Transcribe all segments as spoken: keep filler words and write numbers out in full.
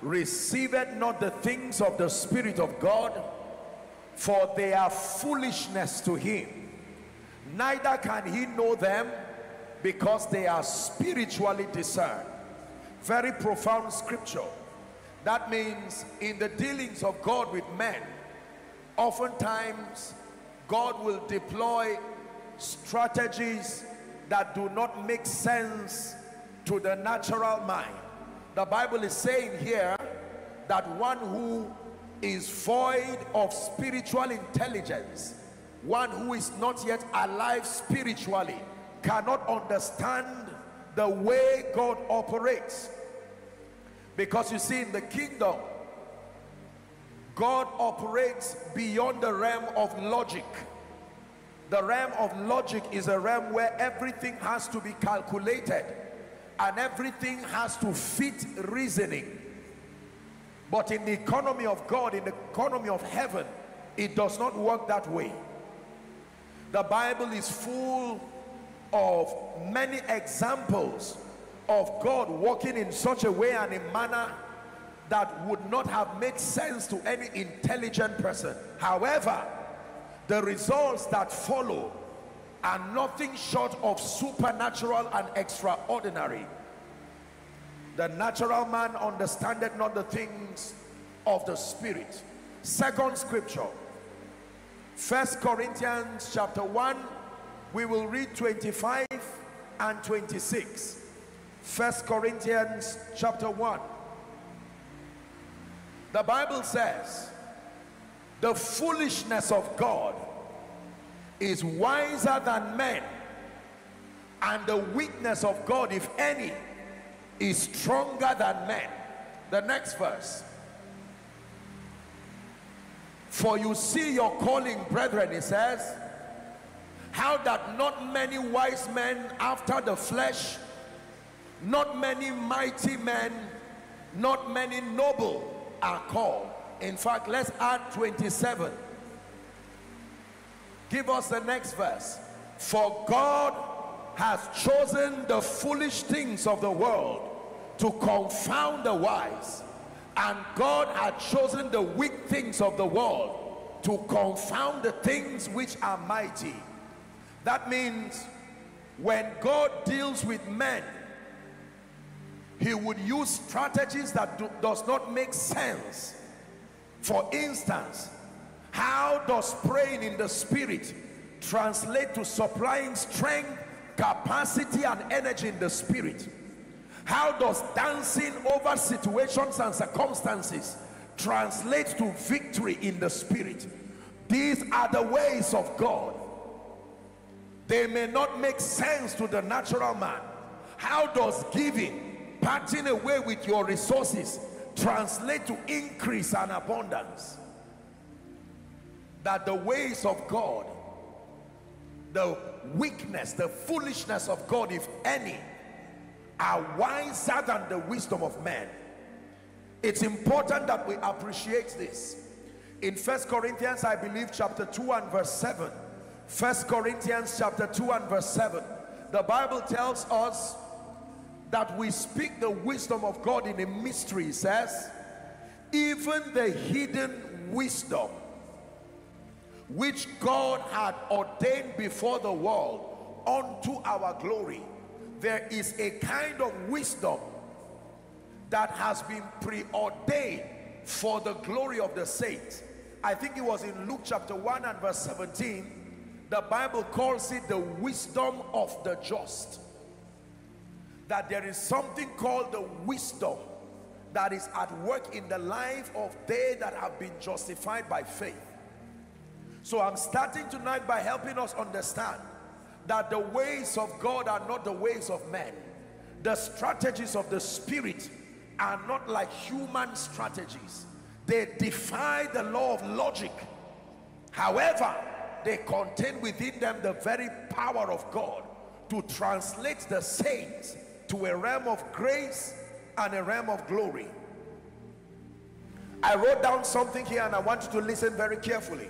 receiveth not the things of the Spirit of God, for they are foolishness to him, neither can he know them, because they are spiritually discerned. Very profound scripture. That means in the dealings of God with men, oftentimes God will deploy strategies that do not make sense to the natural mind. The Bible is saying here that one who is void of spiritual intelligence, one who is not yet alive spiritually, cannot understand the way God operates. Because you see, in the kingdom, God operates beyond the realm of logic. The realm of logic is a realm where everything has to be calculated, and everything has to fit reasoning. But in the economy of God, in the economy of heaven, it does not work that way. The Bible is full of many examples of God working in such a way and a manner that would not have made sense to any intelligent person. However, the results that follow and nothing short of supernatural and extraordinary. The natural man understandeth not the things of the Spirit. Second scripture, First Corinthians chapter one, we will read twenty-five and twenty-six. First Corinthians chapter one. The Bible says, the foolishness of God is wiser than men, and the weakness of God, if any, is stronger than men. The next verse, for you see your calling, brethren, it says, how that not many wise men after the flesh, not many mighty men, not many noble are called. In fact, let's add twenty-seven. Give us the next verse. For God has chosen the foolish things of the world to confound the wise, and God had chosen the weak things of the world to confound the things which are mighty. That means when God deals with men, he would use strategies that do, does not make sense. For instance, how does praying in the Spirit translate to supplying strength, capacity, and energy in the Spirit? How does dancing over situations and circumstances translate to victory in the Spirit? These are the ways of God. They may not make sense to the natural man. How does giving, parting away with your resources, translate to increase and abundance? That the ways of God, the weakness, the foolishness of God, if any, are wiser than the wisdom of man. It's important that we appreciate this. In First Corinthians, I believe, chapter two and verse seven. First Corinthians chapter two and verse seven. The Bible tells us that we speak the wisdom of God in a mystery. It says, even the hidden wisdom which God had ordained before the world unto our glory. There is a kind of wisdom that has been preordained for the glory of the saints. I think it was in Luke chapter one and verse seventeen. The Bible calls it the wisdom of the just. That there is something called the wisdom that is at work in the life of they that have been justified by faith. So I'm starting tonight by helping us understand that the ways of God are not the ways of men. The strategies of the Spirit are not like human strategies. They defy the law of logic. However, they contain within them the very power of God to translate the saints to a realm of grace and a realm of glory. I wrote down something here and I want you to listen very carefully.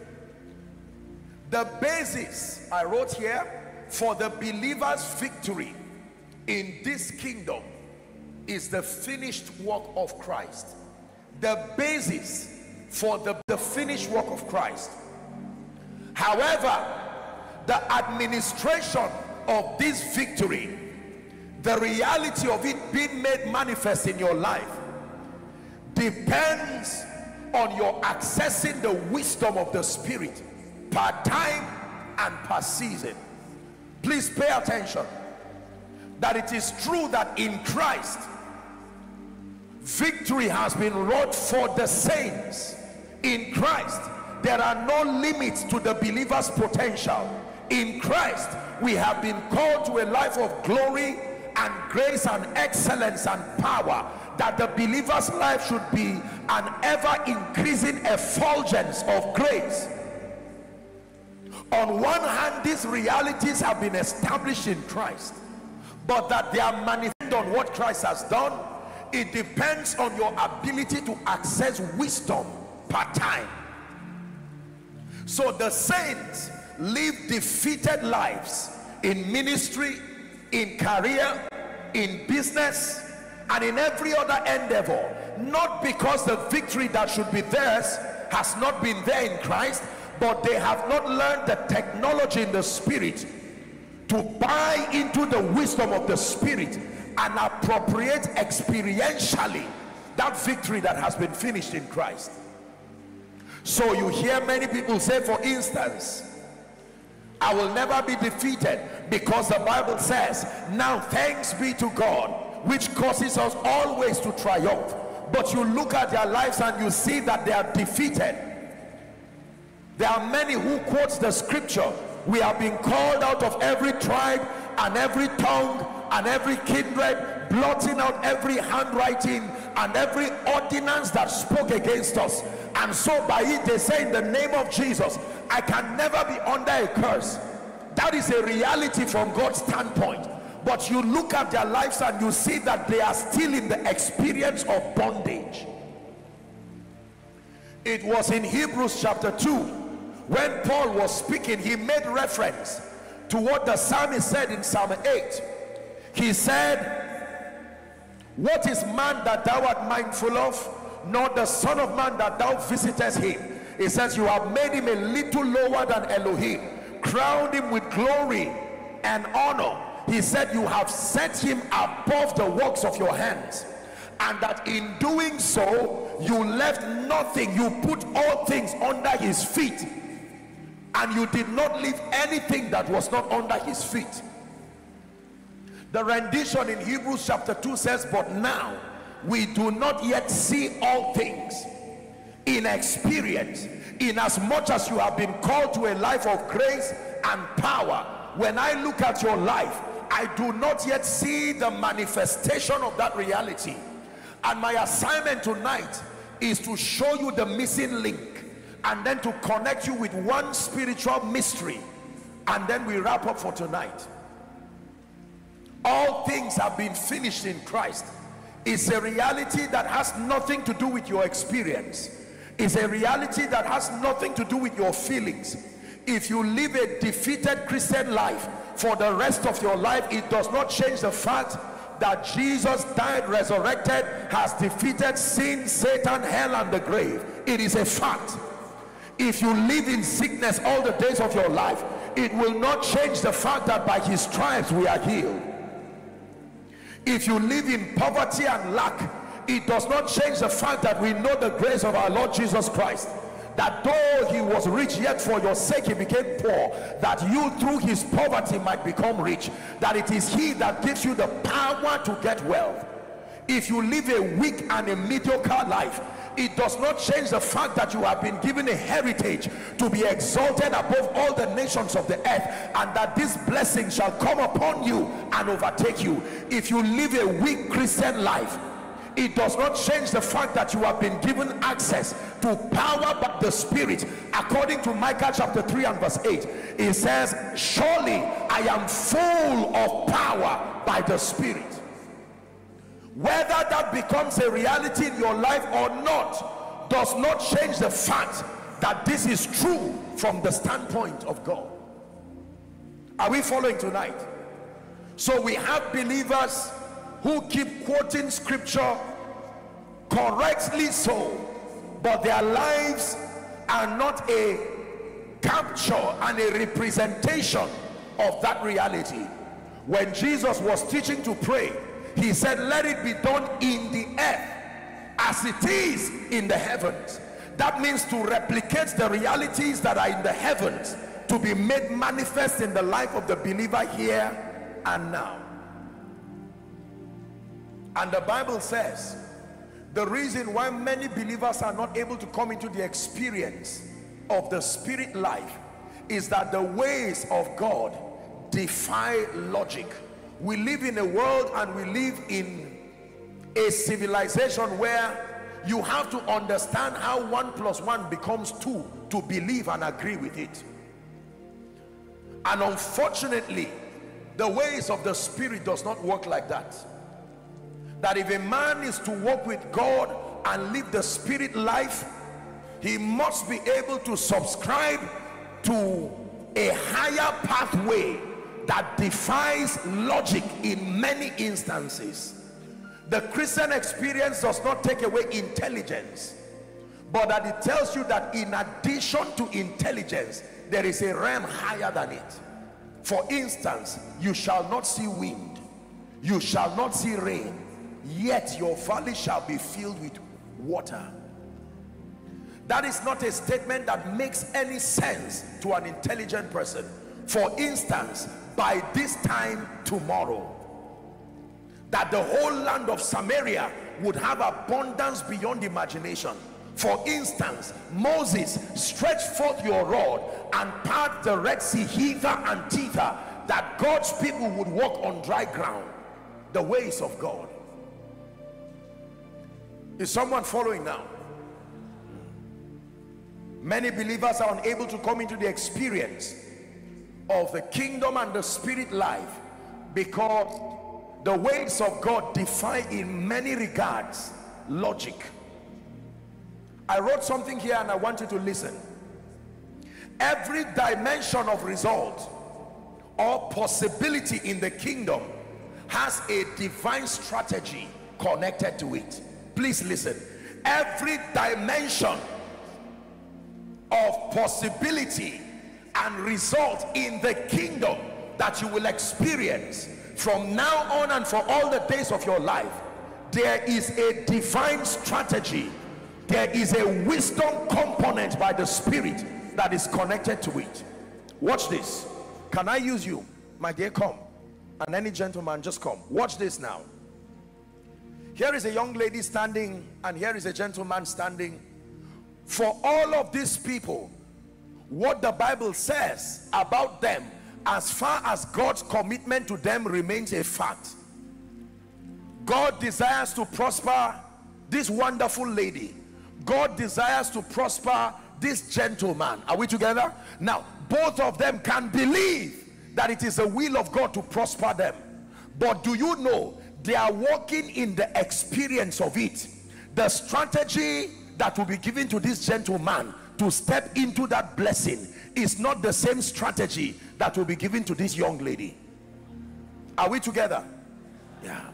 The basis I wrote here for the believer's victory in this kingdom is the finished work of Christ. The basis for the, the finished work of Christ. However, the administration of this victory, the reality of it being made manifest in your life, depends on your accessing the wisdom of the Spirit per time and per season. Please pay attention that it is true that in Christ victory has been wrought for the saints. In Christ there are no limits to the believer's potential. In Christ we have been called to a life of glory and grace and excellence and power, that the believer's life should be an ever-increasing effulgence of grace. On one hand, these realities have been established in Christ, but that they are manifested on what Christ has done, it depends on your ability to access wisdom per time. So the saints live defeated lives in ministry, in career, in business, and in every other endeavor, not because the victory that should be theirs has not been there in Christ, but they have not learned the technology in the Spirit to buy into the wisdom of the Spirit and appropriate experientially that victory that has been finished in Christ. So you hear many people say, for instance, I will never be defeated, because the Bible says, now thanks be to God, which causes us always to triumph. But you look at their lives and you see that they are defeated. There are many who quote the scripture, we have been called out of every tribe and every tongue and every kindred, blotting out every handwriting and every ordinance that spoke against us. And so by it they say, in the name of Jesus, I can never be under a curse. That is a reality from God's standpoint. But you look at their lives and you see that they are still in the experience of bondage. It was in Hebrews chapter two, when Paul was speaking, he made reference to what the psalmist said in Psalm eight. He said, what is man that thou art mindful of, nor the son of man that thou visitest him? He says, you have made him a little lower than Elohim, crowned him with glory and honor. He said, you have set him above the works of your hands, and that in doing so you left nothing, you put all things under his feet, and you did not leave anything that was not under his feet. The rendition in Hebrews chapter two says, but now we do not yet see all things in experience, inasmuch as you have been called to a life of grace and power. When I look at your life, I do not yet see the manifestation of that reality. And my assignment tonight is to show you the missing link, and then to connect you with one spiritual mystery, and then we wrap up for tonight. All things have been finished in Christ. It's a reality that has nothing to do with your experience. It's a reality that has nothing to do with your feelings. If you live a defeated Christian life for the rest of your life, it does not change the fact that Jesus died, resurrected, has defeated sin, Satan, hell, and the grave. It is a fact. If you live in sickness all the days of your life, it will not change the fact that by his stripes we are healed. If you live in poverty and lack, it does not change the fact that we know the grace of our Lord Jesus Christ, that though he was rich, yet for your sake he became poor, that you through his poverty might become rich, that it is he that gives you the power to get wealth. If you live a weak and a mediocre life, it does not change the fact that you have been given a heritage to be exalted above all the nations of the earth, and that this blessing shall come upon you and overtake you. If you live a weak Christian life, It does not change the fact that you have been given access to power by the Spirit. According to Micah chapter three and verse eight, it says, surely I am full of power by the Spirit. Whether that becomes a reality in your life or not does not change the fact that this is true from the standpoint of God. Are we following tonight? So we have believers who keep quoting scripture, correctly so, but their lives are not a capture and a representation of that reality. When Jesus was teaching to pray, he said, let it be done in the earth as it is in the heavens. That means to replicate the realities that are in the heavens to be made manifest in the life of the believer here and now. And the Bible says the reason why many believers are not able to come into the experience of the spirit life is that the ways of God defy logic. We live in a world and we live in a civilization where you have to understand how one plus one becomes two to believe and agree with it. And unfortunately, the ways of the spirit does not work like that. That if a man is to walk with God and live the spirit life, he must be able to subscribe to a higher pathway that defies logic in many instances. The Christian experience does not take away intelligence, but that it tells you that in addition to intelligence, there is a realm higher than it. For instance, you shall not see wind, you shall not see rain, yet your valley shall be filled with water. That is not a statement that makes any sense to an intelligent person. For instance, by this time tomorrow, that the whole land of Samaria would have abundance beyond imagination. For instance, Moses, stretched forth your rod and part the Red Sea hither and thither, that God's people would walk on dry ground. The ways of God. Is someone following now? Many believers are unable to come into the experience of the kingdom and the spirit life because the ways of God defy in many regards logic. I wrote something here and I want you to listen. Every dimension of result or possibility in the kingdom has a divine strategy connected to it. Please listen. Every dimension of possibility and result in the kingdom that you will experience from now on and for all the days of your life, there is a divine strategy, there is a wisdom component by the Spirit that is connected to it. Watch this. Can I use you, my dear? Come. And any gentleman, just come. Watch this now. Here is a young lady standing and here is a gentleman standing. For all of these people, what the Bible says about them as far as God's commitment to them remains a fact. God desires to prosper this wonderful lady. God desires to prosper this gentleman. Are we together? Now, both of them can believe that it is the will of God to prosper them. But do you know, they are walking in the experience of it. The strategy that will be given to this gentleman to step into that blessing is not the same strategy that will be given to this young lady. Are we together? Yeah.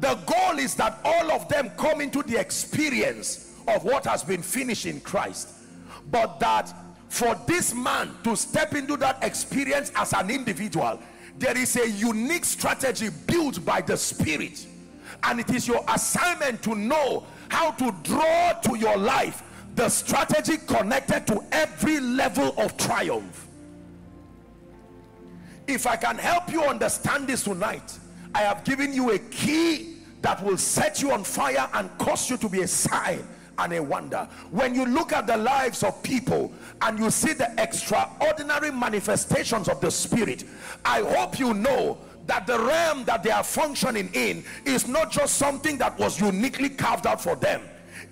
The goal is that all of them come into the experience of what has been finished in Christ, but that for this man to step into that experience as an individual, there is a unique strategy built by the Spirit, and it is your assignment to know how to draw to your life the strategy connected to every level of triumph. If I can help you understand this tonight, I have given you a key that will set you on fire and cause you to be a sign and a wonder. When you look at the lives of people and you see the extraordinary manifestations of the Spirit, I hope you know that the realm that they are functioning in is not just something that was uniquely carved out for them.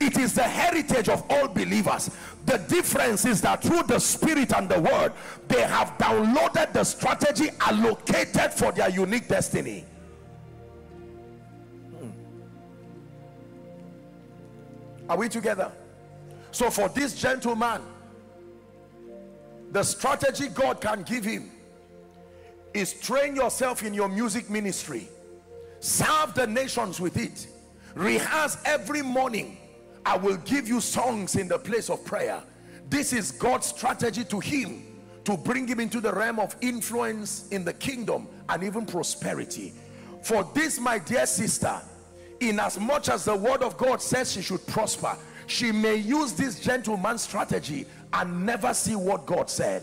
It is the heritage of all believers. The difference is that through the Spirit and the Word, they have downloaded the strategy allocated for their unique destiny. Are we together? So for this gentleman, the strategy God can give him is train yourself in your music ministry. Serve the nations with it. Rehearse every morning. I will give you songs in the place of prayer. This is God's strategy to him, to bring him into the realm of influence in the kingdom and even prosperity. For this, my dear sister, in as much as the word of God says she should prosper, she may use this gentleman's strategy and never see what God said,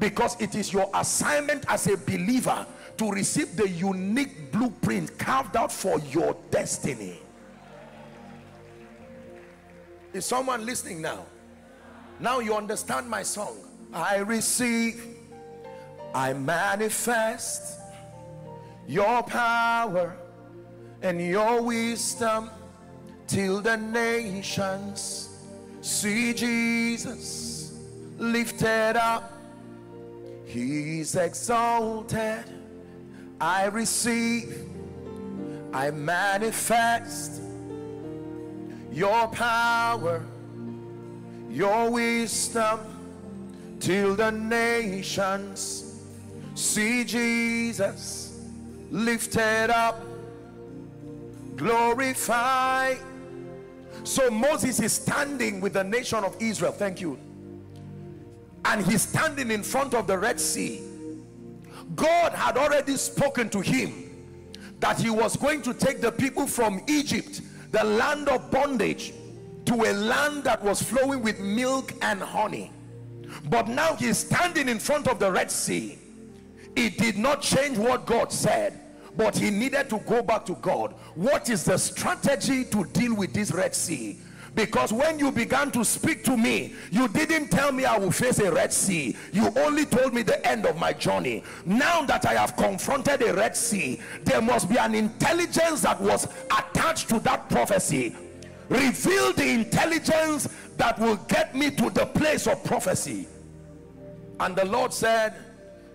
because it is your assignment as a believer to receive the unique blueprint carved out for your destiny. Is someone listening now? Now you understand my song. I receive, I manifest your power and your wisdom till the nations see Jesus lifted up. He is exalted. I receive, I manifest your power, your wisdom till the nations see Jesus lifted up, glorified. So Moses is standing with the nation of Israel, thank you, and he's standing in front of the Red Sea. God had already spoken to him that he was going to take the people from Egypt, the land of bondage, to a land that was flowing with milk and honey. But now he's standing in front of the Red Sea. It did not change what God said, but he needed to go back to God. What is the strategy to deal with this Red Sea? Because when you began to speak to me, you didn't tell me I will face a Red Sea. You only told me the end of my journey. Now that I have confronted a Red Sea, there must be an intelligence that was attached to that prophecy. Reveal the intelligence that will get me to the place of prophecy. And the Lord said,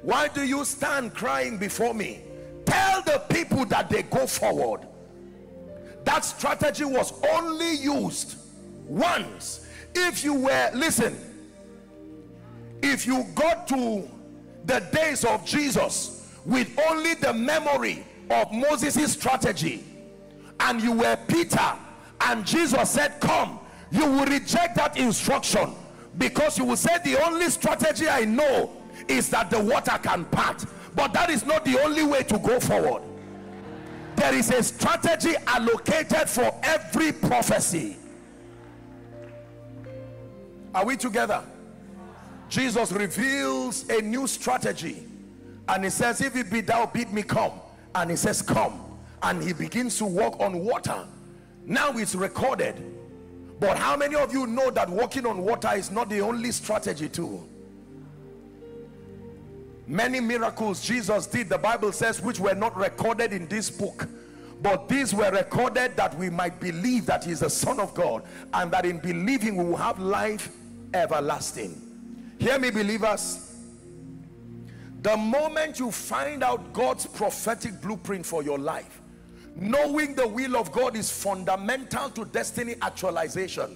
why do you stand crying before me? Tell the people that they go forward. That strategy was only used once. If you were, listen, if you got to the days of Jesus with only the memory of Moses' strategy, and you were Peter, and Jesus said, come, you will reject that instruction, because you will say, the only strategy I know is that the water can part. But that is not the only way to go forward. There is a strategy allocated for every prophecy. Are we together? Jesus reveals a new strategy, and he says, if it be thou bid me come, and he says come, and he begins to walk on water. Now it's recorded. But how many of you know that walking on water is not the only strategy too? Many miracles Jesus did, the Bible says, which were not recorded in this book, but these were recorded that we might believe that he is the Son of God, and that in believing we will have life everlasting. Hear me, believers. The moment you find out God's prophetic blueprint for your life, knowing the will of God is fundamental to destiny actualization.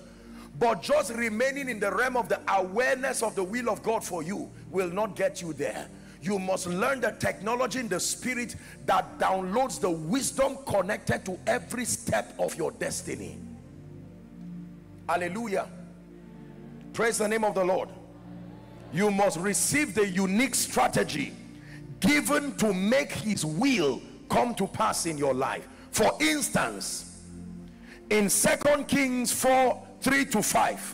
But just remaining in the realm of the awareness of the will of God for you will not get you there. You must learn the technology in the spirit that downloads the wisdom connected to every step of your destiny. Hallelujah. Praise the name of the Lord. You must receive the unique strategy given to make his will come to pass in your life. For instance, in Second Kings four, three to five,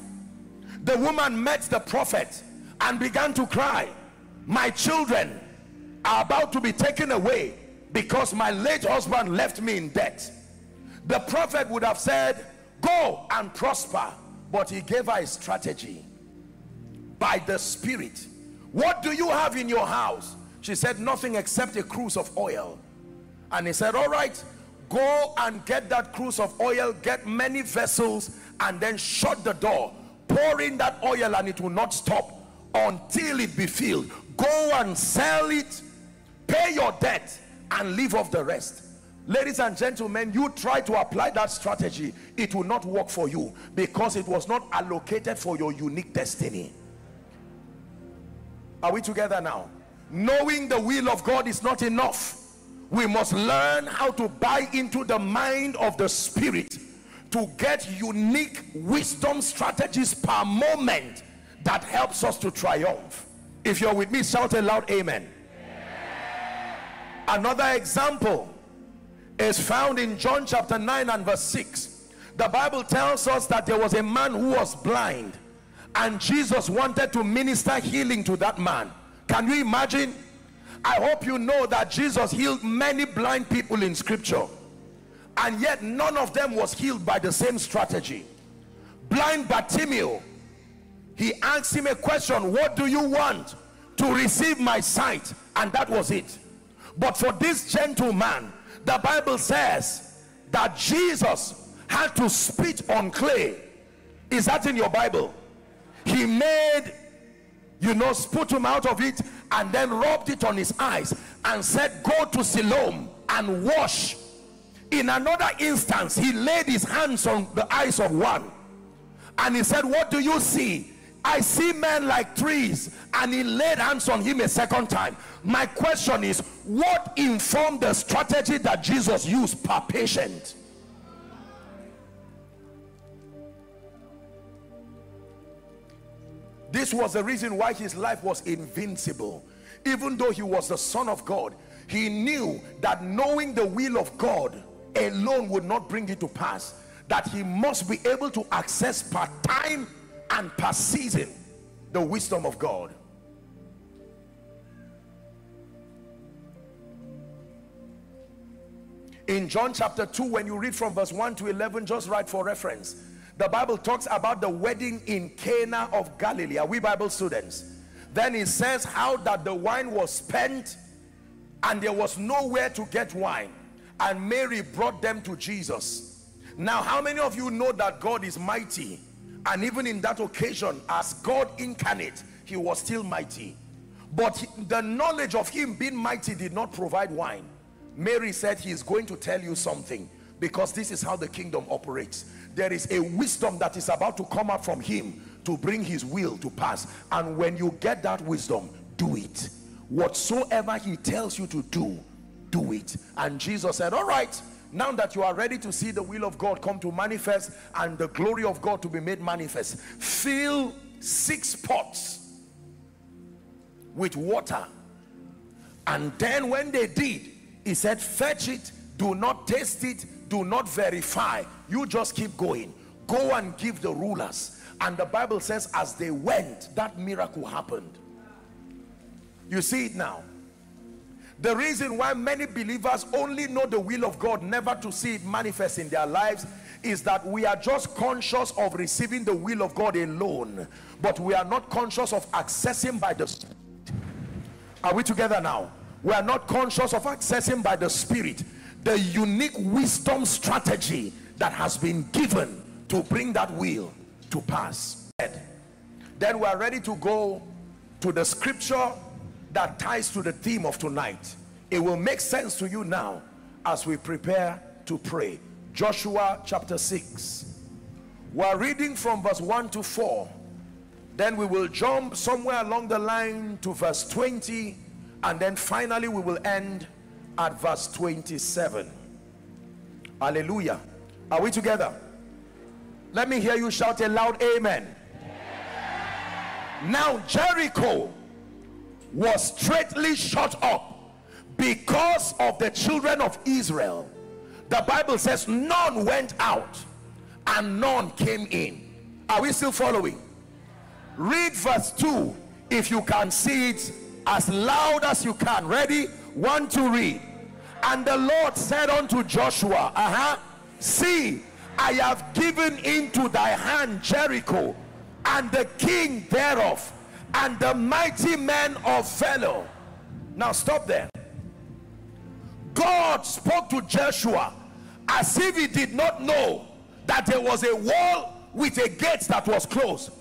the woman met the prophet and began to cry, my children are about to be taken away because my late husband left me in debt. The prophet would have said, go and prosper, but he gave her a strategy by the Spirit. What do you have in your house? She said, nothing except a cruse of oil. And he said, all right, go and get that cruse of oil, get many vessels, and then shut the door. Pour in that oil and it will not stop until it be filled. Go and sell it, pay your debt, and leave off the rest. Ladies and gentlemen, you try to apply that strategy, it will not work for you, because it was not allocated for your unique destiny. Are we together now? Knowing the will of God is not enough. We must learn how to buy into the mind of the Spirit to get unique wisdom strategies per moment that helps us to triumph. If you're with me, shout a loud amen. Another example is found in John chapter nine and verse six. The Bible tells us that there was a man who was blind, and Jesus wanted to minister healing to that man. Can you imagine? I hope you know that Jesus healed many blind people in scripture, and yet none of them was healed by the same strategy. Blind Bartimaeus, he asked him a question, what do you want? To receive my sight. And that was it. But for this gentleman, the Bible says that Jesus had to spit on clay. Is that in your Bible? He made, you know, spit him out of it, and then rubbed it on his eyes and said, go to Siloam and wash. In another instance, he laid his hands on the eyes of one, and he said, what do you see? I see men like trees. And he laid hands on him a second time. My question is, what informed the strategy that Jesus used per patient? This was the reason why his life was invincible. Even though he was the Son of God, he knew that knowing the will of God alone would not bring it to pass, that he must be able to access per time and per season the wisdom of God. In John chapter two, when you read from verse one to eleven, just right for reference, the Bible talks about the wedding in Cana of Galilee. Are we Bible students? Then it says how that the wine was spent and there was nowhere to get wine. And Mary brought them to Jesus. Now, how many of you know that God is mighty? And even in that occasion, as God incarnate, he was still mighty. But the knowledge of him being mighty did not provide wine. Mary said, he is going to tell you something, because this is how the kingdom operates. There is a wisdom that is about to come out from him to bring his will to pass. And when you get that wisdom, do it. Whatsoever he tells you to do, do it. And Jesus said, all right, now that you are ready to see the will of God come to manifest and the glory of God to be made manifest, fill six pots with water. And then when they did, he said, fetch it, do not taste it, do not verify. You just keep going. Go and give the rulers. And the Bible says as they went, that miracle happened. You see it now. The reason why many believers only know the will of God, never to see it manifest in their lives, is that we are just conscious of receiving the will of God alone, but we are not conscious of accessing by the Spirit. Are we together now? We are not conscious of accessing by the Spirit the unique wisdom strategy that has been given to bring that will to pass. Then we are ready to go to the scripture that ties to the theme of tonight. It will make sense to you now as we prepare to pray. Joshua chapter six. We are reading from verse one to four. Then we will jump somewhere along the line to verse twenty, and then finally we will end at verse twenty-seven. Hallelujah. Are we together? Let me hear you shout a loud amen. Amen. Now Jericho was straightly shut up because of the children of Israel. The Bible says none went out and none came in. Are we still following? Read verse two if you can see it as loud as you can. Ready? One, two, read. And the Lord said unto Joshua, uh-huh, see, I have given into thy hand Jericho and the king thereof, and the mighty men of valor. Now stop there. God spoke to Joshua as if he did not know that there was a wall with a gate that was closed.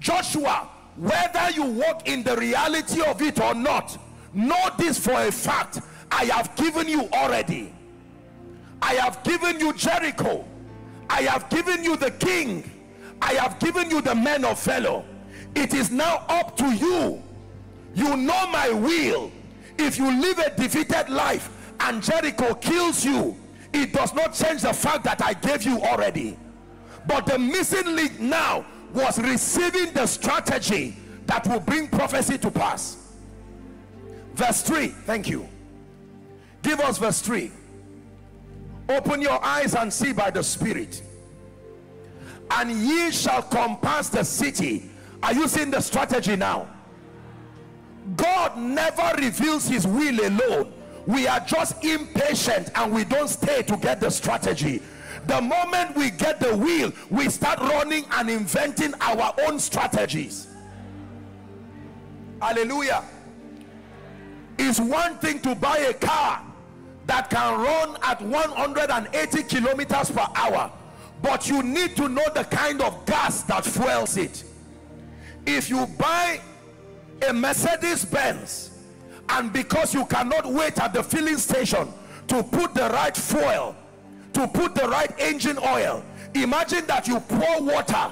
Joshua, whether you walk in the reality of it or not, know this for a fact: I have given you already. I have given you Jericho. I have given you the king. I have given you the men of valor. It is now up to you. You know my will. If you live a defeated life and Jericho kills you, it does not change the fact that I gave you already. But the missing link now was receiving the strategy that will bring prophecy to pass. Verse three, thank you. Give us verse three. Open your eyes and see by the Spirit. And ye shall compass the city. Are you seeing the strategy now? God never reveals his will alone. We are just impatient and we don't stay to get the strategy. The moment we get the will, we start running and inventing our own strategies. Hallelujah. It's one thing to buy a car that can run at one hundred eighty kilometers per hour, but you need to know the kind of gas that fuels it. If you buy a Mercedes-Benz and because you cannot wait at the filling station to put the right fuel, to put the right engine oil, imagine that you pour water.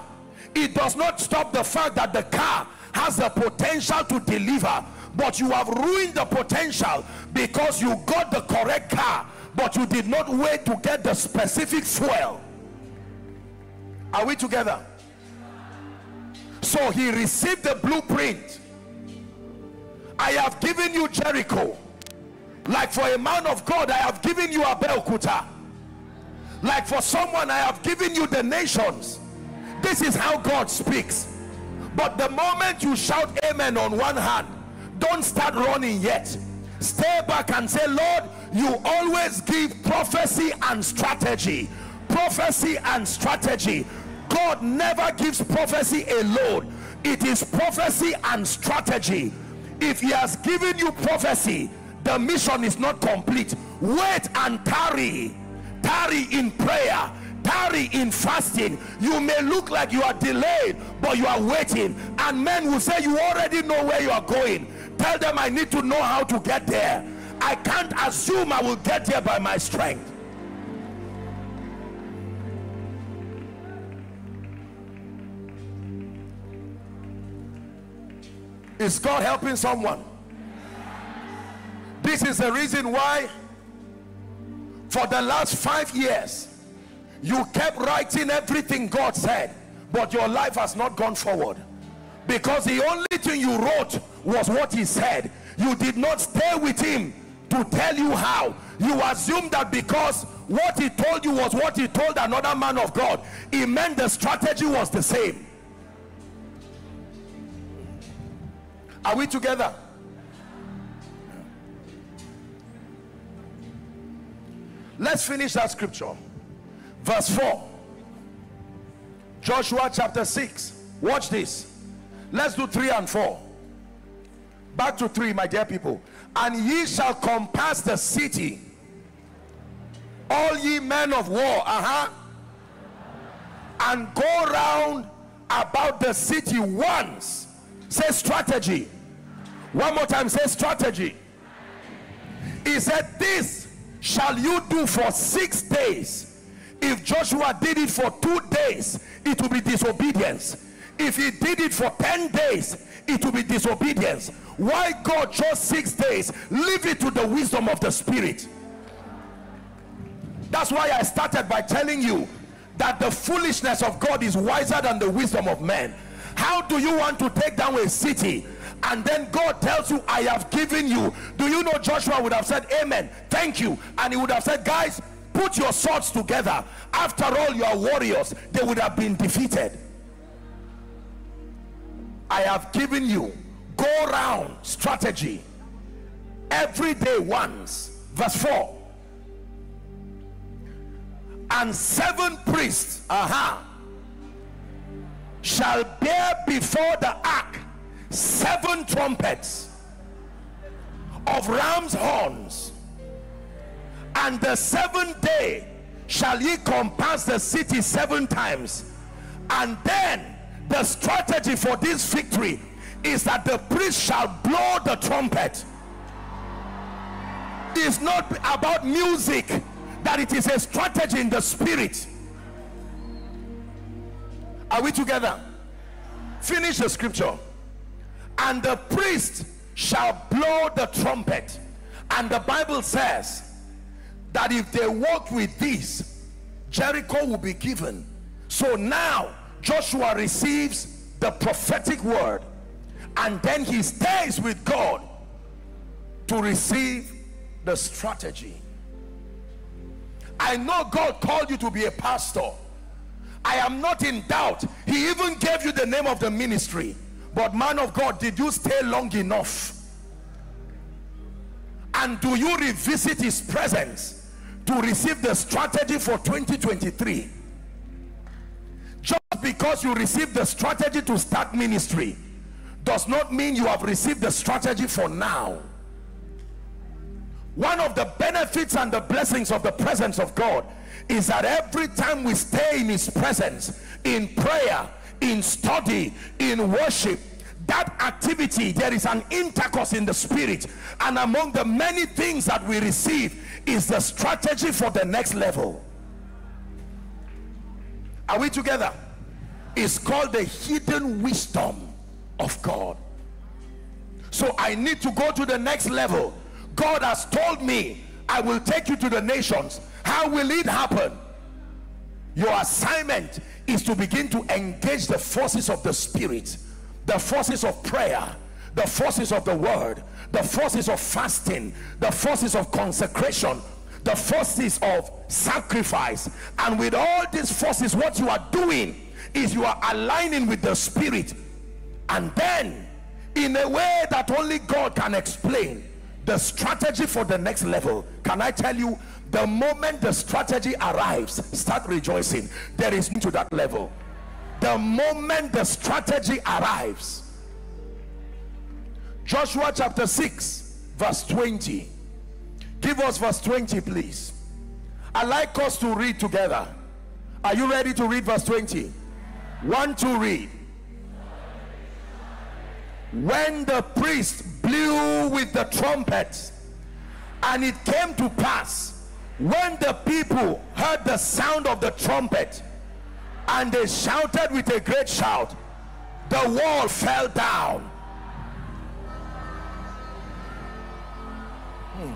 It does not stop the fact that the car has the potential to deliver, but you have ruined the potential because you got the correct car, but you did not wait to get the specific fuel. Are we together? So he received the blueprint. I have given you Jericho. Like for a man of God, I have given you Abeokuta. Like for someone, I have given you the nations. This is how God speaks. But the moment you shout amen on one hand, don't start running yet. Stay back and say, Lord, you always give prophecy and strategy. Prophecy and strategy. God never gives prophecy alone. It is prophecy and strategy. If he has given you prophecy, the mission is not complete. Wait and tarry. Tarry in prayer. Tarry in fasting. You may look like you are delayed, but you are waiting. And men will say, you already know where you are going. Tell them, I need to know how to get there. I can't assume I will get there by my strength. Is God helping someone? This is the reason why for the last five years you kept writing everything God said, but your life has not gone forward, because the only thing you wrote was what he said. You did not stay with him to tell you how. You assumed that because what he told you was what he told another man of God, it meant the strategy was the same. Are we together? Let's finish that scripture. Verse four. Joshua chapter six. Watch this. Let's do three and four. Back to three, my dear people. And ye shall compass the city, all ye men of war, uh-huh, and go round about the city once. Say strategy. One more time, say strategy. He said, this shall you do for six days. If Joshua did it for two days, it will be disobedience. If he did it for ten days, it will be disobedience. Why God chose six days? Leave it to the wisdom of the Spirit. That's why I started by telling you that the foolishness of God is wiser than the wisdom of man. How do you want to take down a city and then God tells you, I have given you? Do you know Joshua would have said, amen, thank you, and he would have said, guys, put your swords together. After all, you are warriors. They would have been defeated. I have given you, go round, strategy, every day once. Verse four. And seven priests, aha, shall bear before the ark seven trumpets of ram's horns. And the seventh day shall ye compass the city seven times. And then the strategy for this victory is that the priest shall blow the trumpet. It's not about music, that it is a strategy in the spirit. Are we together? Finish the scripture. And the priest shall blow the trumpet. And the Bible says that if they walk with this, Jericho will be given. So now Joshua receives the prophetic word, and then he stays with God to receive the strategy. I know God called you to be a pastor. I am not in doubt. He even gave you the name of the ministry. But man of God, did you stay long enough? And do you revisit his presence to receive the strategy for twenty twenty-three? Just because you received the strategy to start ministry does not mean you have received the strategy for now. One of the benefits and the blessings of the presence of God is that every time we stay in his presence, in prayer, in study, in worship, that activity, there is an intercourse in the spirit. And among the many things that we receive is the strategy for the next level. Are we together? It's called the hidden wisdom of God. So I need to go to the next level. God has told me, I will take you to the nations. How will it happen? Your assignment is to begin to engage the forces of the spirit, the forces of prayer, the forces of the word, the forces of fasting, the forces of consecration, the forces of sacrifice. And with all these forces, what you are doing is you are aligning with the spirit. And then, in a way that only God can explain, the strategy for the next level. Can I tell you, the moment the strategy arrives, start rejoicing. There is to that level. The moment the strategy arrives. Joshua chapter six verse twenty. Give us verse twenty, please. I'd like us to read together. Are you ready to read verse twenty? One to read. When the priest blew with the trumpet, and it came to pass, when the people heard the sound of the trumpet, and they shouted with a great shout, the wall fell down. Hmm.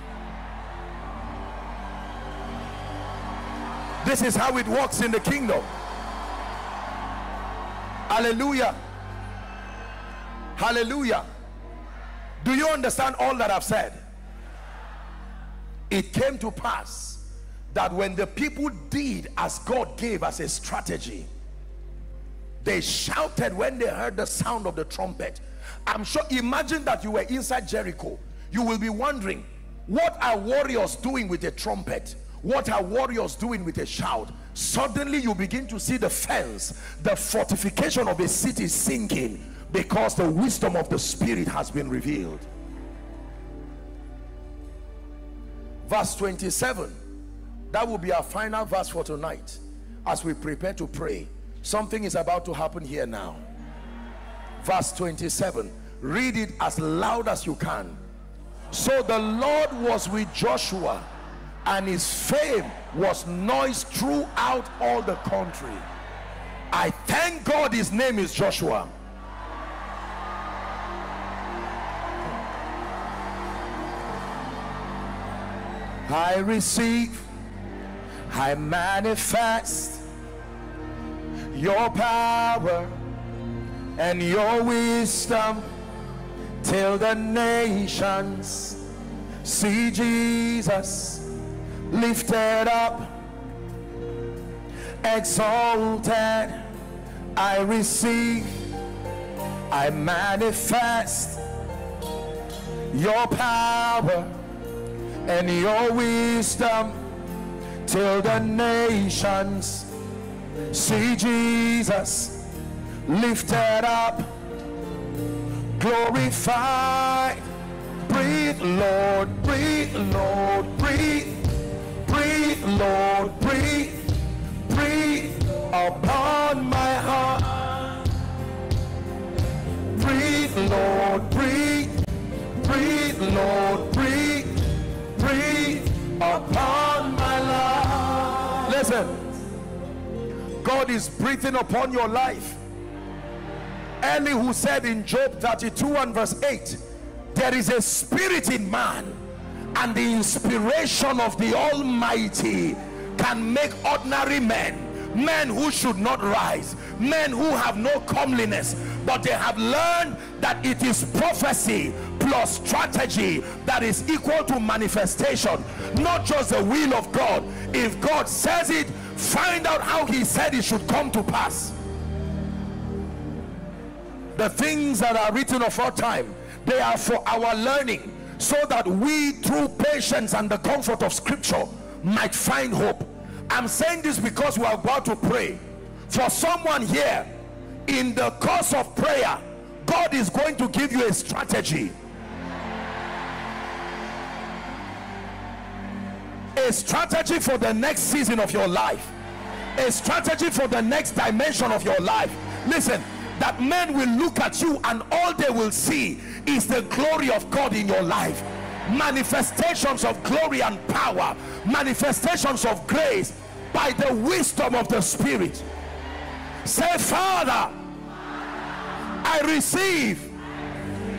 This is how it works in the kingdom. Hallelujah. Hallelujah. Do you understand all that I've said? It came to pass that when the people did as God gave as a strategy, they shouted when they heard the sound of the trumpet. I'm sure, imagine that you were inside Jericho. You will be wondering, what are warriors doing with a trumpet? What are warriors doing with a shout? Suddenly you begin to see the fence, the fortification of a city sinking, because the wisdom of the spirit has been revealed. Verse twenty-seven, that will be our final verse for tonight as we prepare to pray. Something is about to happen here now. Verse twenty-seven, read it as loud as you can. So the Lord was with Joshua, and his fame was noised throughout all the country. I thank God his name is Joshua. I receive, I manifest your power and your wisdom till the nations see Jesus lifted up, exalted. I receive, I manifest your power and your wisdom till the nations see Jesus lifted up, glorified. Breathe, Lord, breathe, Lord, breathe. Lord, breathe, breathe upon my heart. Breathe, Lord, breathe, breathe, Lord, breathe, breathe upon my life. Listen, God is breathing upon your life. Eli, who said in Job thirty-two and verse eight, there is a spirit in man, and the inspiration of the Almighty can make ordinary men, men who should not rise, men who have no comeliness, but they have learned that it is prophecy plus strategy that is equal to manifestation, not just the will of God. If God says it, find out how he said it should come to pass. The things that are written of our time, they are for our learning, so that we through patience and the comfort of scripture might find hope. I'm saying this because we are about to pray. For someone here, in the course of prayer, God is going to give you a strategy. A strategy for the next season of your life. A strategy for the next dimension of your life. Listen, that men will look at you and all they will see is the glory of God in your life. Manifestations of glory and power, manifestations of grace by the wisdom of the Spirit. Say, Father, I receive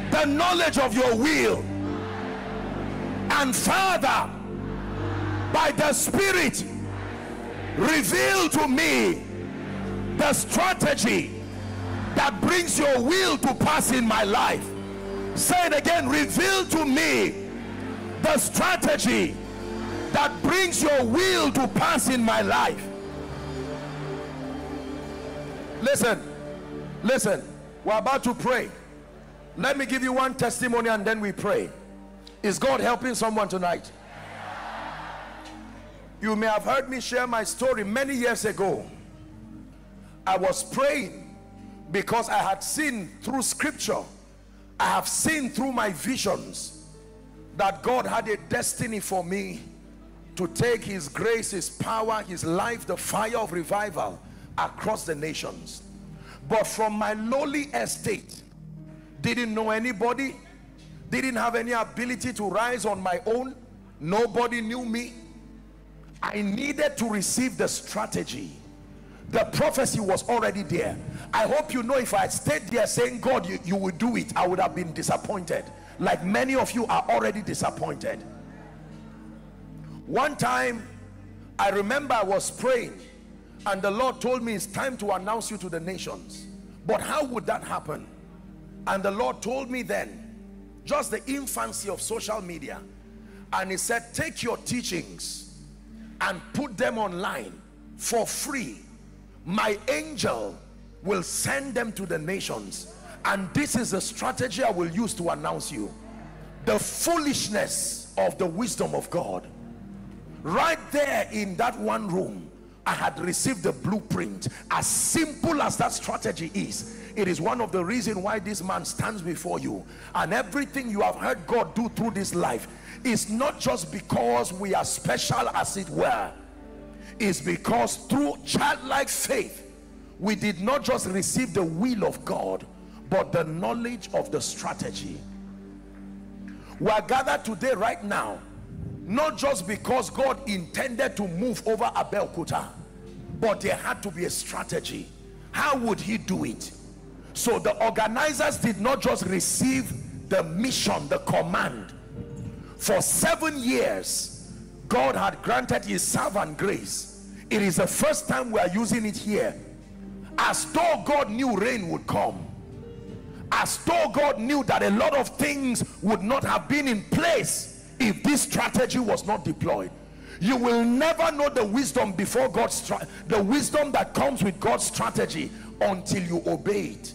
the knowledge of your will, and Father, by the Spirit, reveal to me the strategy that brings your will to pass in my life. Say it again. Reveal to me the strategy that brings your will to pass in my life. Listen, listen, we're about to pray. Let me give you one testimony and then we pray. Is God helping someone tonight? You may have heard me share my story many years ago. I was praying because I had seen through scripture, I have seen through my visions, that God had a destiny for me to take his grace, his power, his life, the fire of revival across the nations. But from my lowly estate, didn't know anybody, didn't have any ability to rise on my own, nobody knew me. I needed to receive the strategy. The prophecy was already there. I hope you know, if I had stayed there saying, God, you, you will do it, I would have been disappointed, like many of you are already disappointed. One time, I remember I was praying, and the Lord told me, it's time to announce you to the nations. But how would that happen? And the Lord told me then, just the infancy of social media, and he said, take your teachings and put them online for free. My angel will send them to the nations, and this is the strategy I will use to announce you. The foolishness of the wisdom of God. Right there in that one room, I had received the blueprint. As simple as that strategy is, it is one of the reasons why this man stands before you. And everything you have heard God do through this life is not just because we are special, as it were. Is because through childlike faith, we did not just receive the will of God, but the knowledge of the strategy. We are gathered today right now, not just because God intended to move over Abeokuta, but there had to be a strategy. How would he do it? So the organizers did not just receive the mission, the command. For seven years, God had granted his servant grace. It is the first time we are using it here. As though God knew rain would come. As though God knew that a lot of things would not have been in place if this strategy was not deployed. You will never know the wisdom before God's, the wisdom that comes with God's strategy, until you obey it.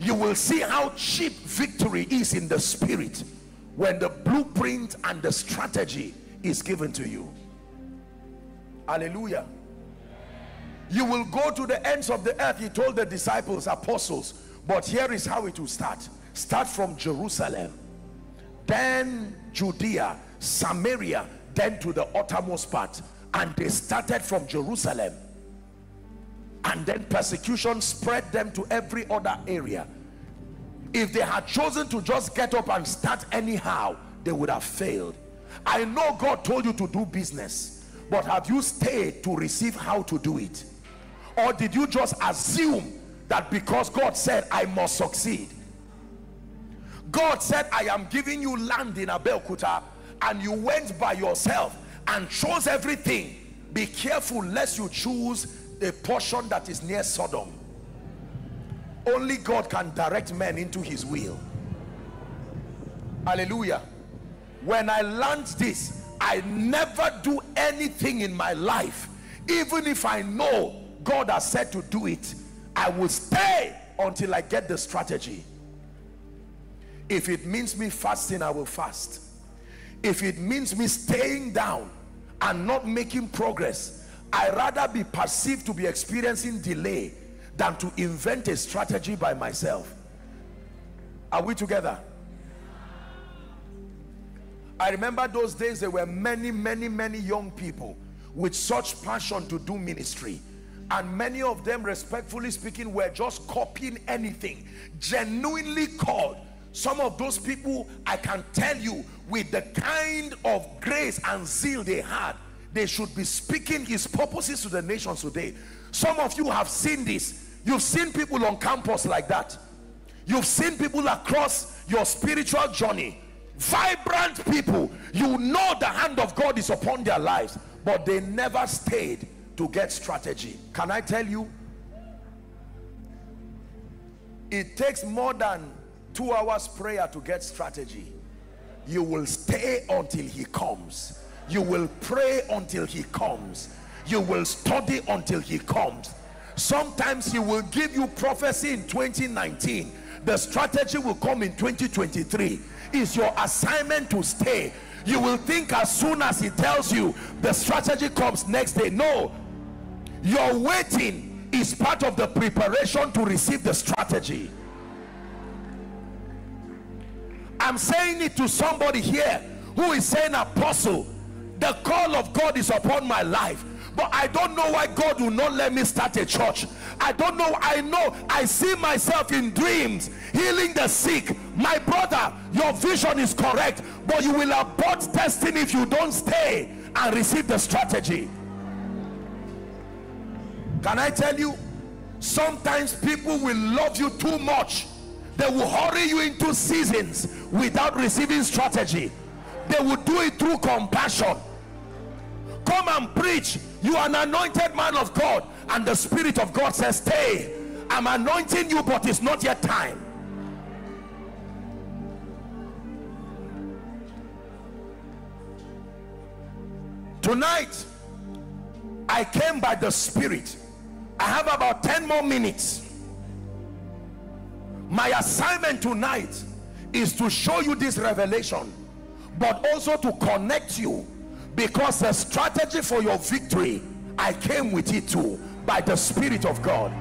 You will see how cheap victory is in the spirit when the blueprint and the strategy is given to you. Hallelujah. You will go to the ends of the earth, he told the disciples, apostles, but here is how it will start. Start from Jerusalem, then Judea, Samaria, then to the uttermost part. And they started from Jerusalem, and then persecution spread them to every other area. If they had chosen to just get up and start anyhow, they would have failed. I know God told you to do business, but have you stayed to receive how to do it? Or did you just assume that because God said I must succeed? God said I am giving you land in Abeokuta, and you went by yourself and chose everything. Be careful lest you choose a portion that is near Sodom. Only God can direct men into his will. Hallelujah. When I learned this, I never do anything in my life, even if I know God has said to do it, I will stay until I get the strategy. If it means me fasting, I will fast. If it means me staying down and not making progress, I rather be perceived to be experiencing delay than to invent a strategy by myself. Are we together? I remember those days there were many, many, many young people with such passion to do ministry. And many of them, respectfully speaking, were just copying anything, genuinely called. Some of those people, I can tell you, with the kind of grace and zeal they had, they should be speaking his purposes to the nations today. Some of you have seen this. You've seen people on campus like that. You've seen people across your spiritual journey. Vibrant people, you know the hand of God is upon their lives, but they never stayed to get strategy. Can I tell you, it takes more than two hours prayer to get strategy. You will stay until he comes. You will pray until he comes. You will study until he comes. Sometimes he will give you prophecy in twenty nineteen. The strategy will come in twenty twenty-three. It's your assignment to stay. You will think as soon as he tells you the strategy comes next day. No, your waiting is part of the preparation to receive the strategy. I'm saying it to somebody here who is saying, Apostle, the call of God is upon my life, but I don't know why God will not let me start a church. I don't know. I know. I see myself in dreams healing the sick. My brother, your vision is correct, but you will abort destiny if you don't stay and receive the strategy. Can I tell you? Sometimes people will love you too much. They will hurry you into seasons without receiving strategy. They will do it through compassion. Come and preach. You are an anointed man of God, and the Spirit of God says, stay. I'm anointing you, but it's not yet time. Tonight, I came by the Spirit. I have about ten more minutes. My assignment tonight is to show you this revelation, but also to connect you, because the strategy for your victory, I came with it too, by the Spirit of God.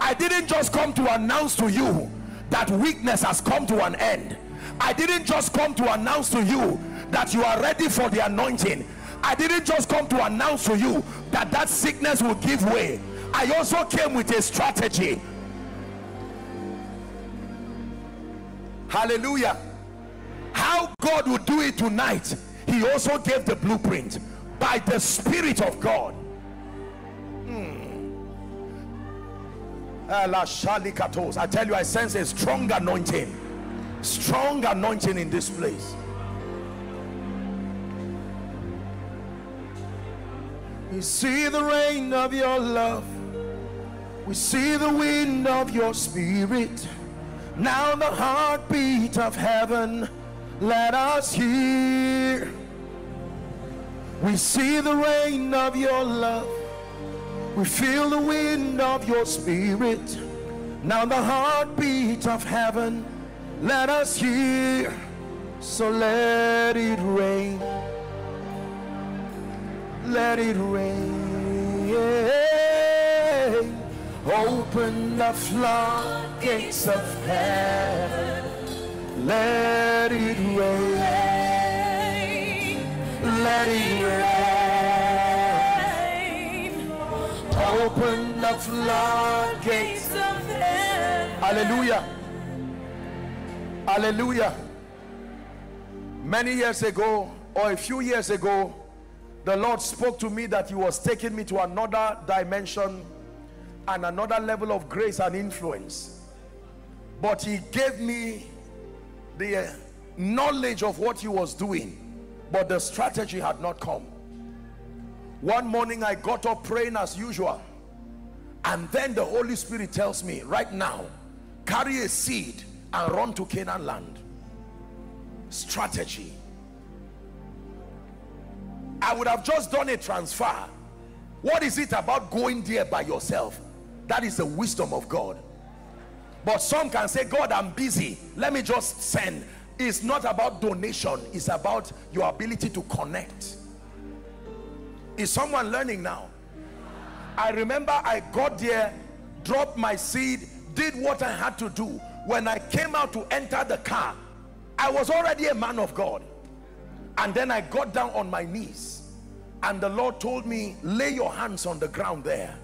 I didn't just come to announce to you that weakness has come to an end. I didn't just come to announce to you that you are ready for the anointing. I didn't just come to announce to you that that sickness will give way. I also came with a strategy. Hallelujah. How God will do it tonight, he also gave the blueprint by the Spirit of God. Mm. I tell you, I sense a strong anointing. Strong anointing in this place. We see the rain of your love. We see the wind of your Spirit. Now the heartbeat of heaven, let us hear. We see the rain of your love. We feel the wind of your Spirit. Now the heartbeat of heaven, let us hear. So let it rain. Let it rain. Open the floodgates of heaven. Let it rain. letting rain. Open the floodgates of heaven. Hallelujah. Hallelujah. Many years ago, or a few years ago, the Lord spoke to me that He was taking me to another dimension and another level of grace and influence. But He gave me the knowledge of what He was doing, but the strategy had not come. One morning I got up praying as usual, and then the Holy Spirit tells me, right now, carry a seed and run to Canaan land. Strategy. I would have just done a transfer. What is it about going there by yourself? That is the wisdom of God. But some can say, God, I'm busy, let me just send. It's not about donation, it's about your ability to connect. Is someone learning now? I remember I got there, dropped my seed, did what I had to do. When I came out to enter the car, I was already a man of God. And then I got down on my knees, and the Lord told me, lay your hands on the ground there.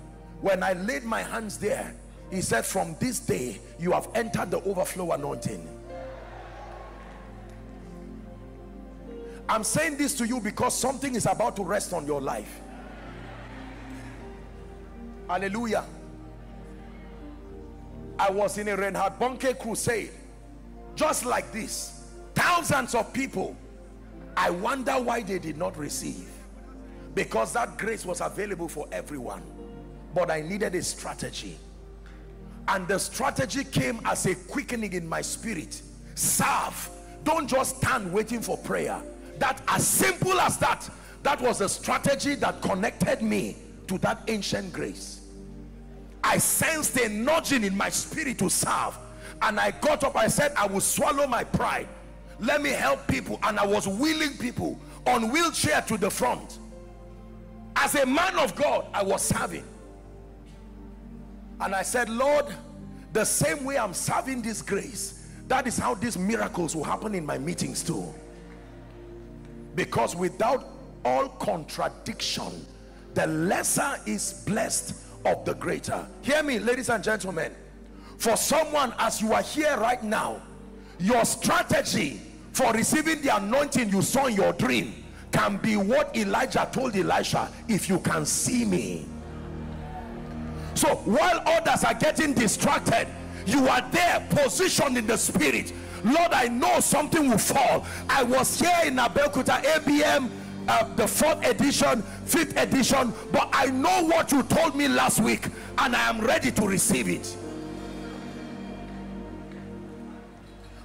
When I laid my hands there, He said, from this day, you have entered the overflow anointing. I'm saying this to you because something is about to rest on your life. Hallelujah. I was in a Reinhard Bonnke crusade, just like this. Thousands of people. I wonder why they did not receive. Because that grace was available for everyone. But I needed a strategy. And the strategy came as a quickening in my spirit. Serve. Don't just stand waiting for prayer. That, as simple as that, that was the strategy that connected me to that ancient grace. I sensed a nudging in my spirit to serve. And I got up, I said, I will swallow my pride. Let me help people. And I was wheeling people on wheelchair to the front. As a man of God, I was serving. And I said, Lord, the same way I'm serving this grace, that is how these miracles will happen in my meetings too. Because without all contradiction, the lesser is blessed of the greater. Hear me, ladies and gentlemen. For someone, as you are here right now, your strategy for receiving the anointing you saw in your dream can be what Elijah told Elisha, if you can see me. So while others are getting distracted, you are there positioned in the spirit. Lord, I know something will fall. I was here in Abeokuta, A B M, uh, the fourth edition, fifth edition, but I know what you told me last week, and I am ready to receive it.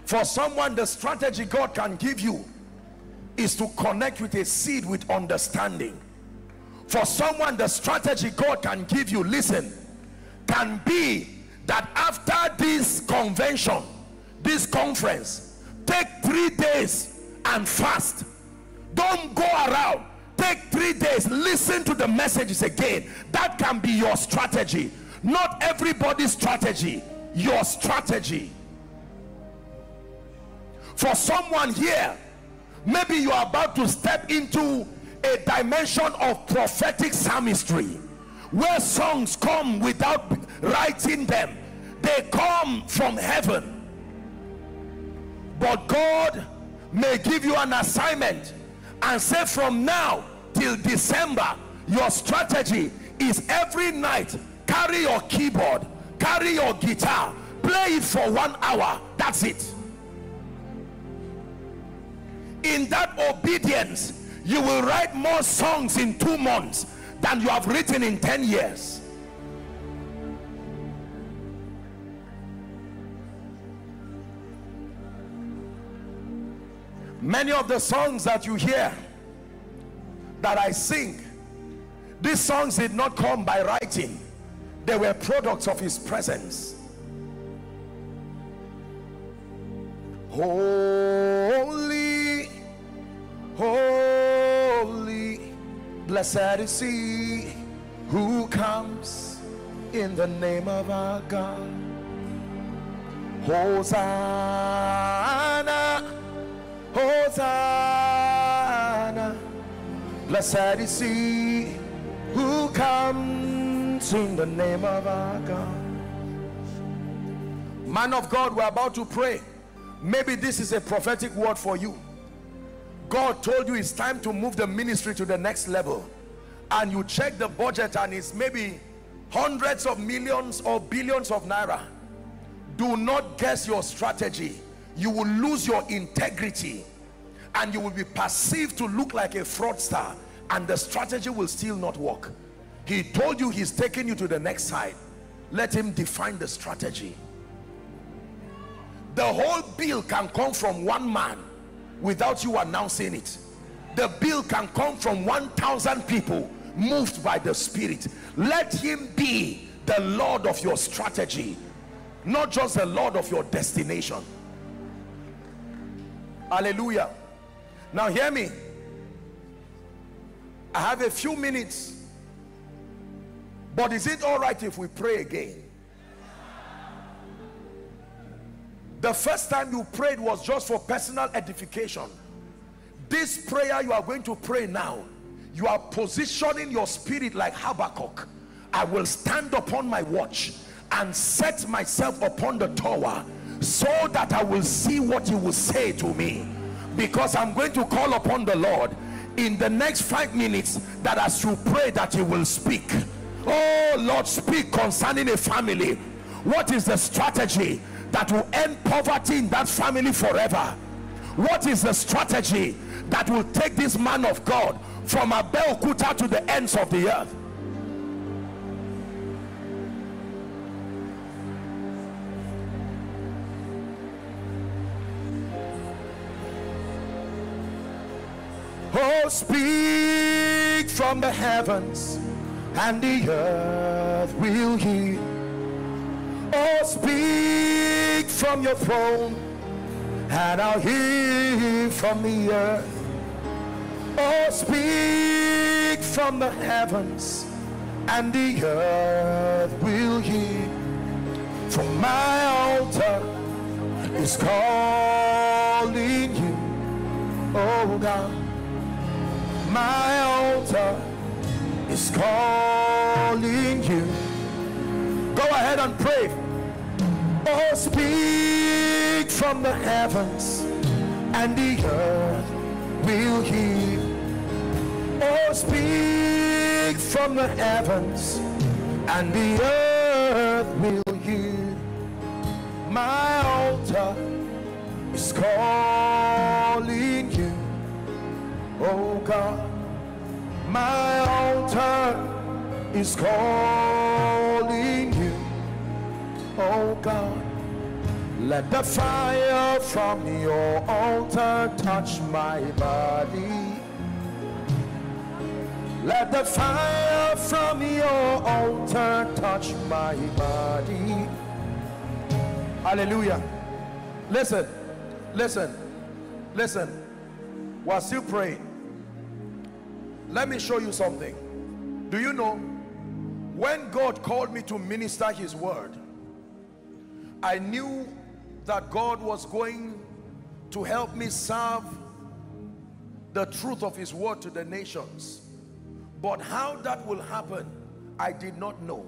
For someone, the strategy God can give you is to connect with a seed with understanding. For someone, the strategy God can give you, listen, can be that after this convention, this conference, take three days and fast. Don't go around. Take three days. Listen to the messages again. That can be your strategy. Not everybody's strategy. Your strategy. For someone here, maybe you are about to step into a dimension of prophetic psalmistry, where songs come without writing them. They come from heaven. But God may give you an assignment and say, from now till December, your strategy is every night, carry your keyboard, carry your guitar, play it for one hour. That's it. In that obedience, you will write more songs in two months than you have written in ten years. Many of the songs that you hear that I sing, these songs did not come by writing. They were products of His presence. Holy, holy, blessed is He who comes in the name of our God. Hosanna, Hosanna, Blessed is he who comes in the name of our God. Man of God, we're about to pray. Maybe this is a prophetic word for you. God told you it's time to move the ministry to the next level, and you check the budget and it's maybe hundreds of millions or billions of naira. Do not guess your strategy. You will lose your integrity and you will be perceived to look like a fraudster, and the strategy will still not work. He told you he's taking you to the next side. Let him define the strategy. The whole bill can come from one man without you announcing it. The bill can come from one thousand people moved by the Spirit. Let him be the Lord of your strategy, not just the Lord of your destination. Hallelujah. Now hear me. I have a few minutes, but is it all right if we pray again? The first time you prayed was just for personal edification. This prayer you are going to pray now, you are positioning your spirit like Habakkuk. I will stand upon my watch and set myself upon the tower, so that I will see what you will say to me, because I'm going to call upon the Lord in the next five minutes, that as you pray that he will speak. Oh Lord, speak concerning a family. What is the strategy that will end poverty in that family forever? What is the strategy that will take this man of God from Abeokuta to the ends of the earth? Oh, speak from the heavens, and the earth will hear. Oh, speak from your throne, and I'll hear from the earth. Oh, speak from the heavens, and the earth will hear. From my altar is calling you, oh God. My altar is calling you. Go ahead and pray. Oh, speak from the heavens, and the earth will hear. Oh, speak from the heavens, and the earth will hear. My altar is calling you, oh God. My altar is calling you, oh God. Let the fire from your altar touch my body. Let the fire from your altar touch my body. Hallelujah. Listen, listen, listen. We're still praying. Let me show you something. Do you know, when God called me to minister his word, I knew that God was going to help me serve the truth of his word to the nations. But how that will happen, I did not know.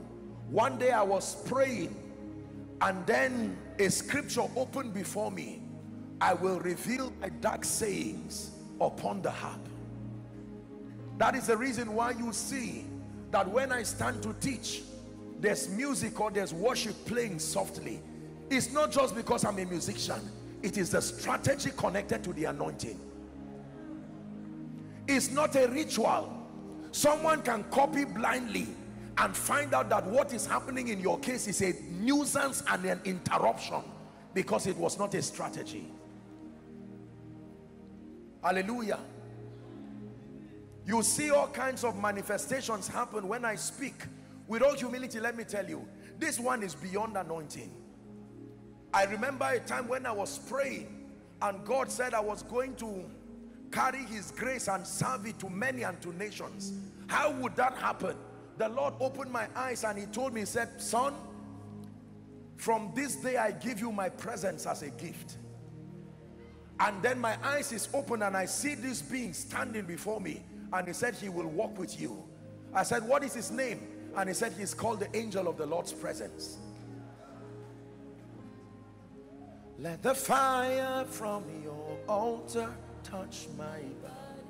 One day I was praying, and then a scripture opened before me. I will reveal my dark sayings upon the harp. That is the reason why you see that when I stand to teach, there's music or there's worship playing softly. It's not just because I'm a musician. It is the strategy connected to the anointing. It's not a ritual. Someone can copy blindly and find out that what is happening in your case is a nuisance and an interruption, because it was not a strategy. Hallelujah. You see all kinds of manifestations happen when I speak. With all humility, let me tell you, this one is beyond anointing. I remember a time when I was praying, and God said I was going to carry his grace and serve it to many and to nations. How would that happen? The Lord opened my eyes and he told me, he said, son, from this day I give you my presence as a gift. And then my eyes is open and I see this being standing before me. and he said he will walk with you. I said, what is his name? And he said, he's called the angel of the Lord's presence. Let the fire from your altar touch my body.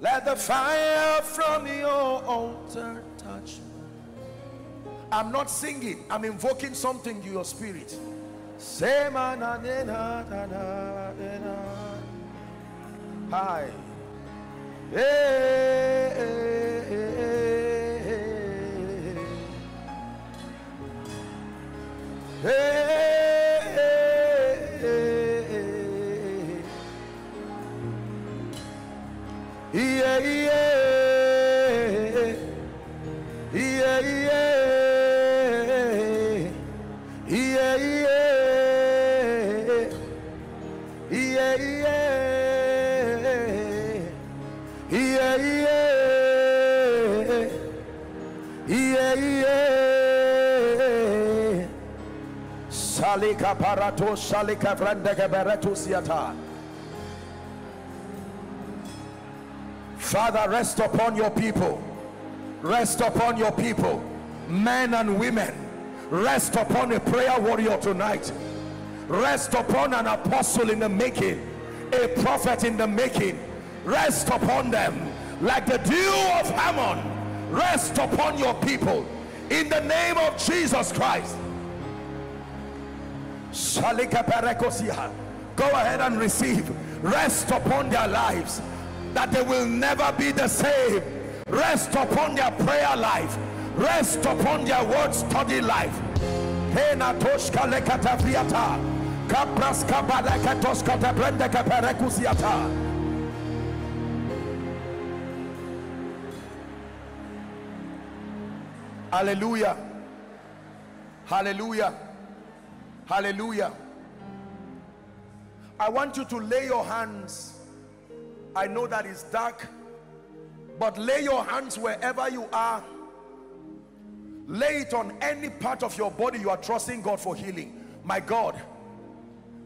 Let the fire from your altar touch me. I'm not singing, I'm invoking something to your spirit. Hi. Hey, hey, hey, hey, hey. Hey. Yeah, yeah, yeah, yeah, yeah, yeah, yeah, yeah, yeah. Salika parato, salika vranda kabarato siata. Father, rest upon your people, rest upon your people, men and women. Rest upon a prayer warrior tonight. Rest upon an apostle in the making, a prophet in the making. Rest upon them like the dew of Hermon. Rest upon your people in the name of Jesus Christ. Go ahead and receive. Rest upon their lives, that they will never be the same. Rest upon their prayer life. Rest upon their word study life. Hallelujah. Hallelujah. Hallelujah. I want you to lay your hands. I know that it's dark, but lay your hands wherever you are. Lay it on any part of your body you are trusting God for healing. My God,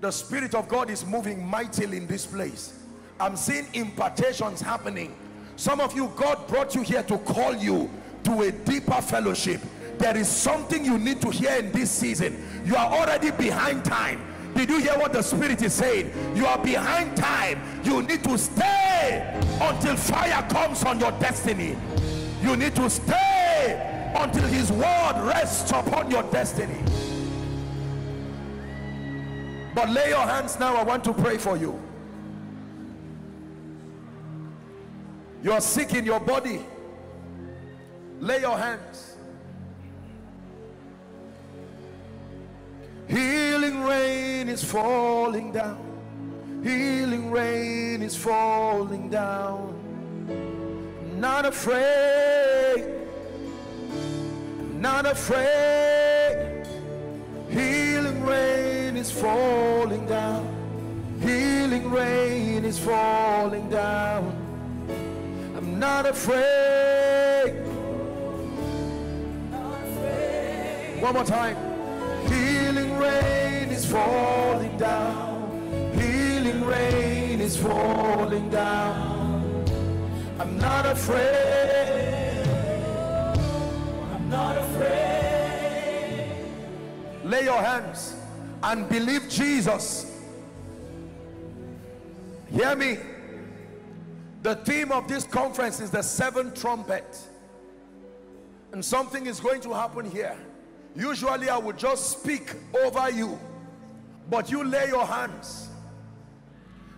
the Spirit of God is moving mightily in this place. I'm seeing impartations happening. Some of you, God brought you here to call you to a deeper fellowship. There is something you need to hear in this season. You are already behind time. Did you hear what the Spirit is saying? You are behind time. You need to stay until fire comes on your destiny. You need to stay until His word rests upon your destiny. But lay your hands now. I want to pray for you. You are sick in your body. Lay your hands. Healing rain is falling down. Healing rain is falling down. I'm not afraid. I'm not afraid. Healing rain is falling down. Healing rain is falling down. I'm not afraid. I'm not afraid. One more time. Healing rain is falling down. Healing rain is falling down. I'm not afraid. I'm not afraid. Lay your hands and believe Jesus. Hear me. The theme of this conference is the seventh trumpet. And something is going to happen here. Usually I would just speak over you, but you lay your hands.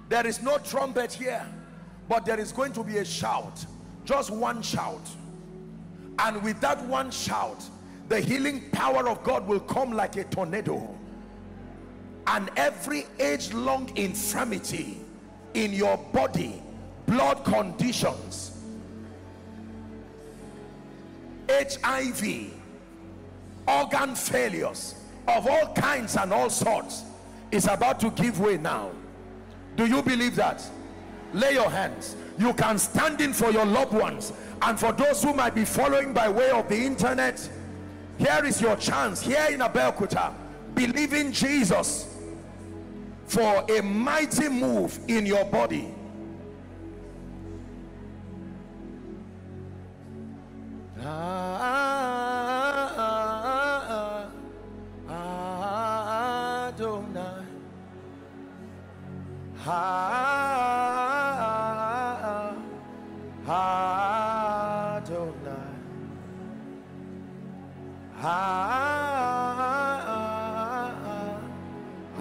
There is no trumpet here, but there is going to be a shout. Just one shout. And with that one shout, the healing power of God will come like a tornado. And every age-long infirmity in your body, blood conditions, H I V, organ failures of all kinds and all sorts is about to give way now. Do you believe that? Lay your hands. You can stand in for your loved ones, and for those who might be following by way of the internet, here is your chance here in Abeokuta. Believe in Jesus for a mighty move in your body. Adonai,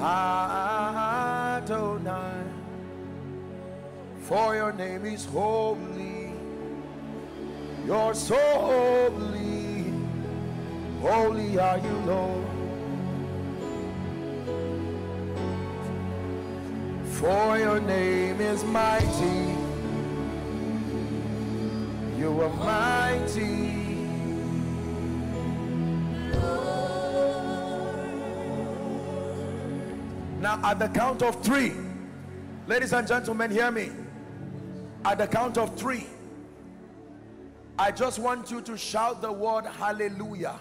Adonai, for your name is holy, you're so holy, holy are you, Lord. For your name is mighty, you are mighty, Lord. Now at the count of three, ladies and gentlemen, hear me. At the count of three, I just want you to shout the word hallelujah.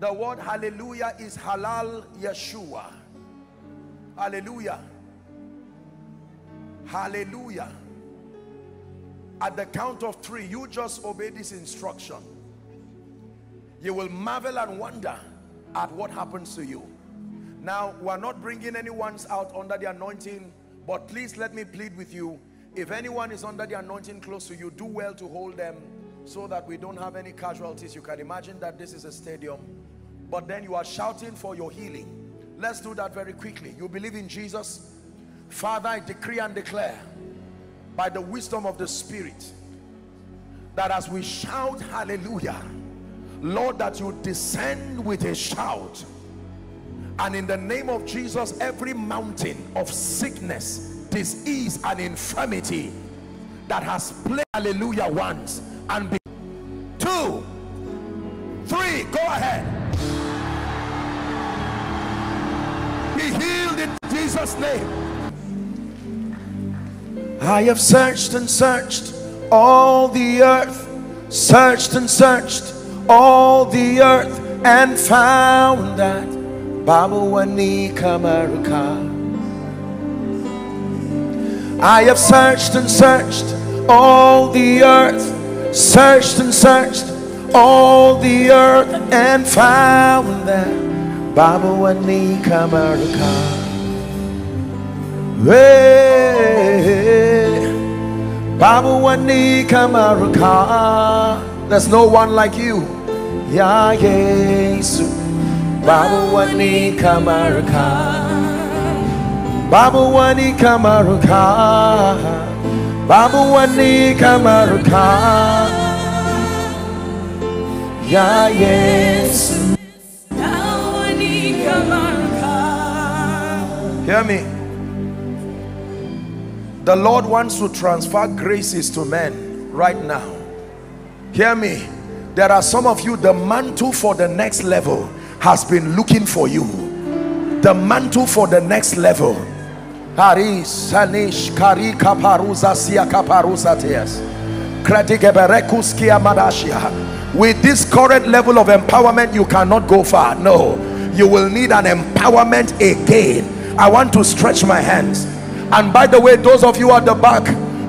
The word hallelujah is halal Yeshua. Hallelujah. Hallelujah. At the count of three, you just obey this instruction. You will marvel and wonder at what happens to you. Now, we're not bringing anyone's out under the anointing, but please let me plead with you. If anyone is under the anointing close to you, do well to hold them so that we don't have any casualties. You can imagine that this is a stadium, but then you are shouting for your healing. Let's do that very quickly. You believe in Jesus? Father, I decree and declare by the wisdom of the Spirit that as we shout hallelujah, Lord, that you descend with a shout, and in the name of Jesus, every mountain of sickness, disease and infirmity that has played hallelujah once and be two, three, go ahead, be healed in Jesus' name. I have searched and searched all the earth, searched and searched all the earth, and found that Babuanika Marika. I have searched and searched all the earth, searched and searched all the earth, and found that Babuanika Marika. Hey, Babuanika Marika, there's no one like you. Ya Yesu, Babuanika Marika, Babuanika Marika, Babuanika Marika, Ya Yesu, Babuanika Marika. Hear me. The Lord wants to transfer graces to men right now. Hear me. There are some of you, the mantle for the next level has been looking for you. The mantle for the next level. With this current level of empowerment, you cannot go far. No, you will need an empowerment again. I want to stretch my hands. And by the way, those of you at the back,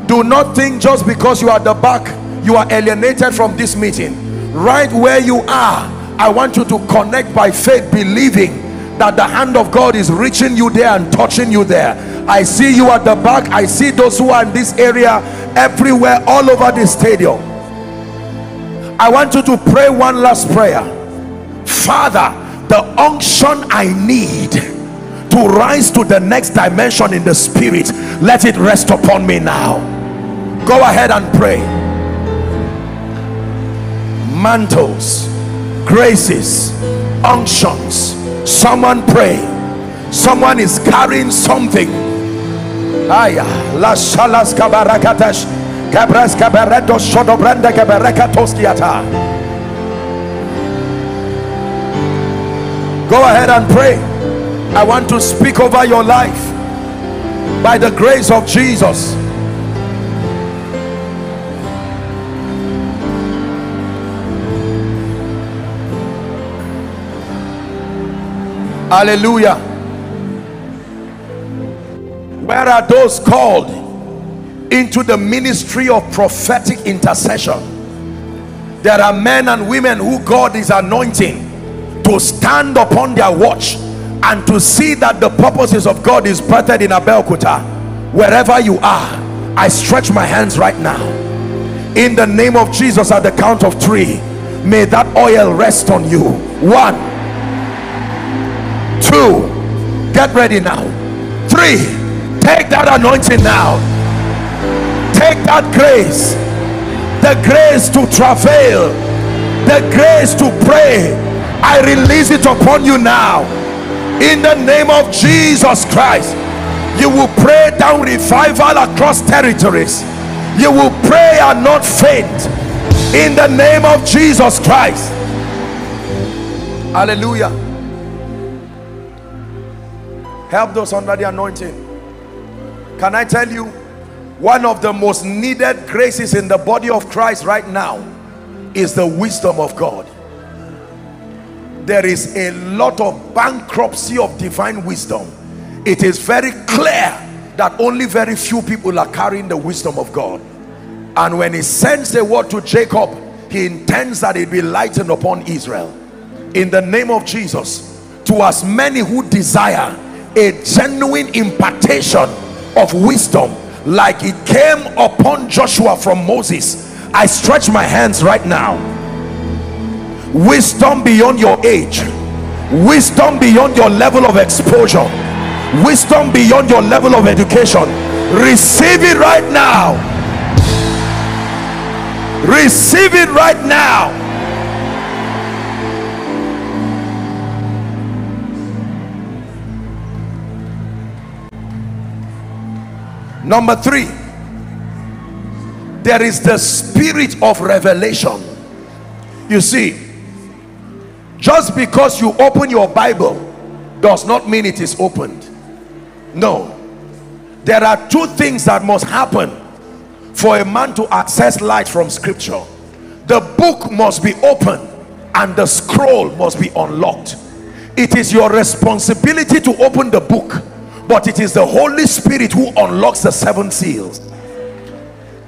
do not think just because you are at the back, you are alienated from this meeting. Right where you are, I want you to connect by faith, believing that the hand of God is reaching you there and touching you there. I see you at the back. I see those who are in this area, everywhere, all over this stadium. I want you to pray one last prayer. Father, the unction I need to rise to the next dimension in the spirit, let it rest upon me now. Go ahead and pray. Mantles, graces, unctions. Someone pray. Someone is carrying something. Aya, las shalas kabarakatesh, kabras kabaretos shodobranda kabarakatos kiata. Go ahead and pray. I want to speak over your life by the grace of Jesus. Hallelujah. Where are those called into the ministry of prophetic intercession? There are men and women who God is anointing to stand upon their watch and to see that the purposes of God is birthed in Abeokuta. Wherever you are, I stretch my hands right now in the name of Jesus. At the count of three, may that oil rest on you. One, two, get ready now. Three, take that anointing now. Take that grace, the grace to travail, the grace to pray. I release it upon you now in the name of Jesus Christ. You will pray down revival across territories. You will pray and not faint in the name of Jesus Christ. Hallelujah. Help those under the anointing. Can I tell you, one of the most needed graces in the body of Christ right now is the wisdom of God. There is a lot of bankruptcy of divine wisdom. It is very clear that only very few people are carrying the wisdom of God. And when he sends the word to Jacob, he intends that it be lightened upon Israel. In the name of Jesus, to as many who desire a genuine impartation of wisdom, like it came upon Joshua from Moses, I stretch my hands right now. Wisdom beyond your age, wisdom beyond your level of exposure, wisdom beyond your level of education. Receive it right now. Receive it right now. Number three, there is the spirit of revelation. You see, just because you open your Bible does not mean it is opened. No, there are two things that must happen for a man to access light from Scripture. The book must be opened and the scroll must be unlocked. It is your responsibility to open the book, but it is the Holy Spirit who unlocks the seven seals.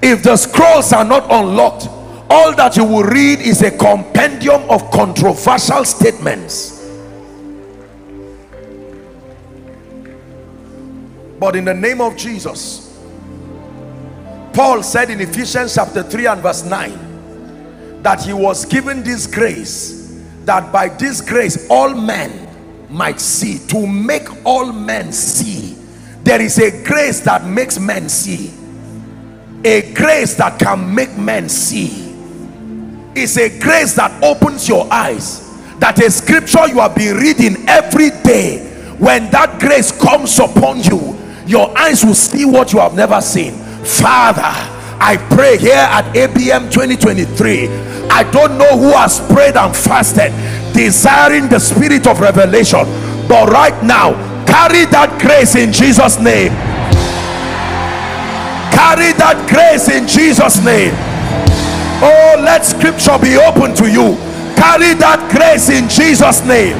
If the scrolls are not unlocked, all that you will read is a compendium of controversial statements. But in the name of Jesus, Paul said in Ephesians chapter three and verse nine that he was given this grace, that by this grace all men might see, to make all men see. There is a grace that makes men see, a grace that can make men see. It's a grace that opens your eyes, that a scripture you have been reading every day, when that grace comes upon you, your eyes will see what you have never seen. Father, I pray here at A B M twenty twenty-three, I don't know who has prayed and fasted desiring the spirit of revelation, but right now carry that grace in Jesus' name. Carry that grace in Jesus' name. Oh, let scripture be open to you. Carry that grace in Jesus' name.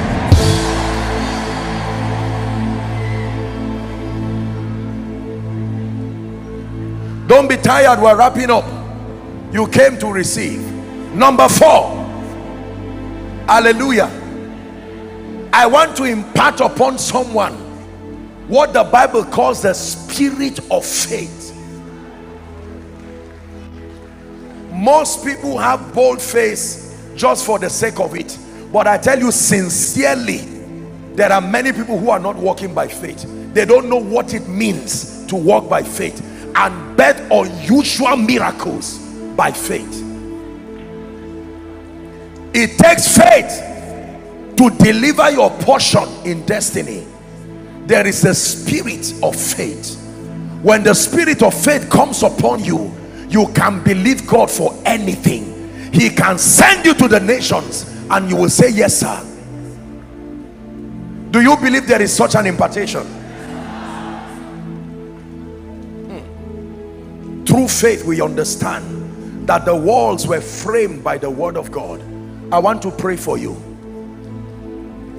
Don't be tired, we're wrapping up. You came to receive. Number four, hallelujah, I want to impart upon someone what the Bible calls the spirit of faith. Most people have bold faith just for the sake of it, but I tell you sincerely, there are many people who are not walking by faith. They don't know what it means to walk by faith and bet on unusual miracles by faith. It takes faith to deliver your portion in destiny. There is a spirit of faith. When the spirit of faith comes upon you, you can believe God for anything. He can send you to the nations and you will say, yes sir. Do you believe there is such an impartation? Through faith we understand that the walls were framed by the word of God. I want to pray for you.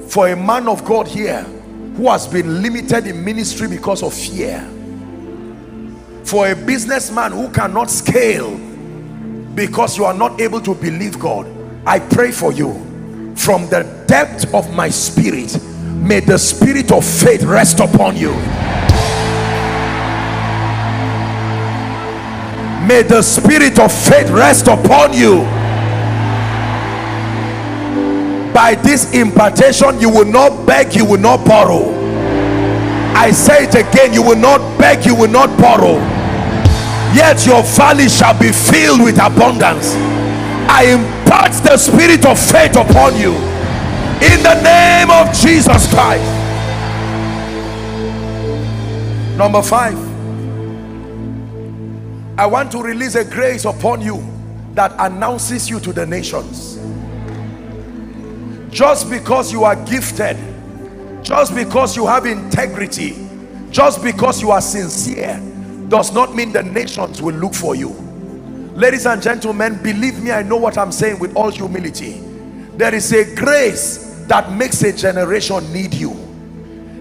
For a man of God here who has been limited in ministry because of fear, for a businessman who cannot scale because you are not able to believe God, I pray for you from the depth of my spirit. May the spirit of faith rest upon you. May the spirit of faith rest upon you. By this impartation, you will not beg, you will not borrow. I say it again, you will not beg, you will not borrow. Yet your valley shall be filled with abundance. I impart the spirit of faith upon you. In the name of Jesus Christ. Number five. I want to release a grace upon you that announces you to the nations. Just because you are gifted, just because you have integrity, just because you are sincere, does not mean the nations will look for you. Ladies and gentlemen, believe me, I know what I'm saying with all humility. There is a grace that makes a generation need you.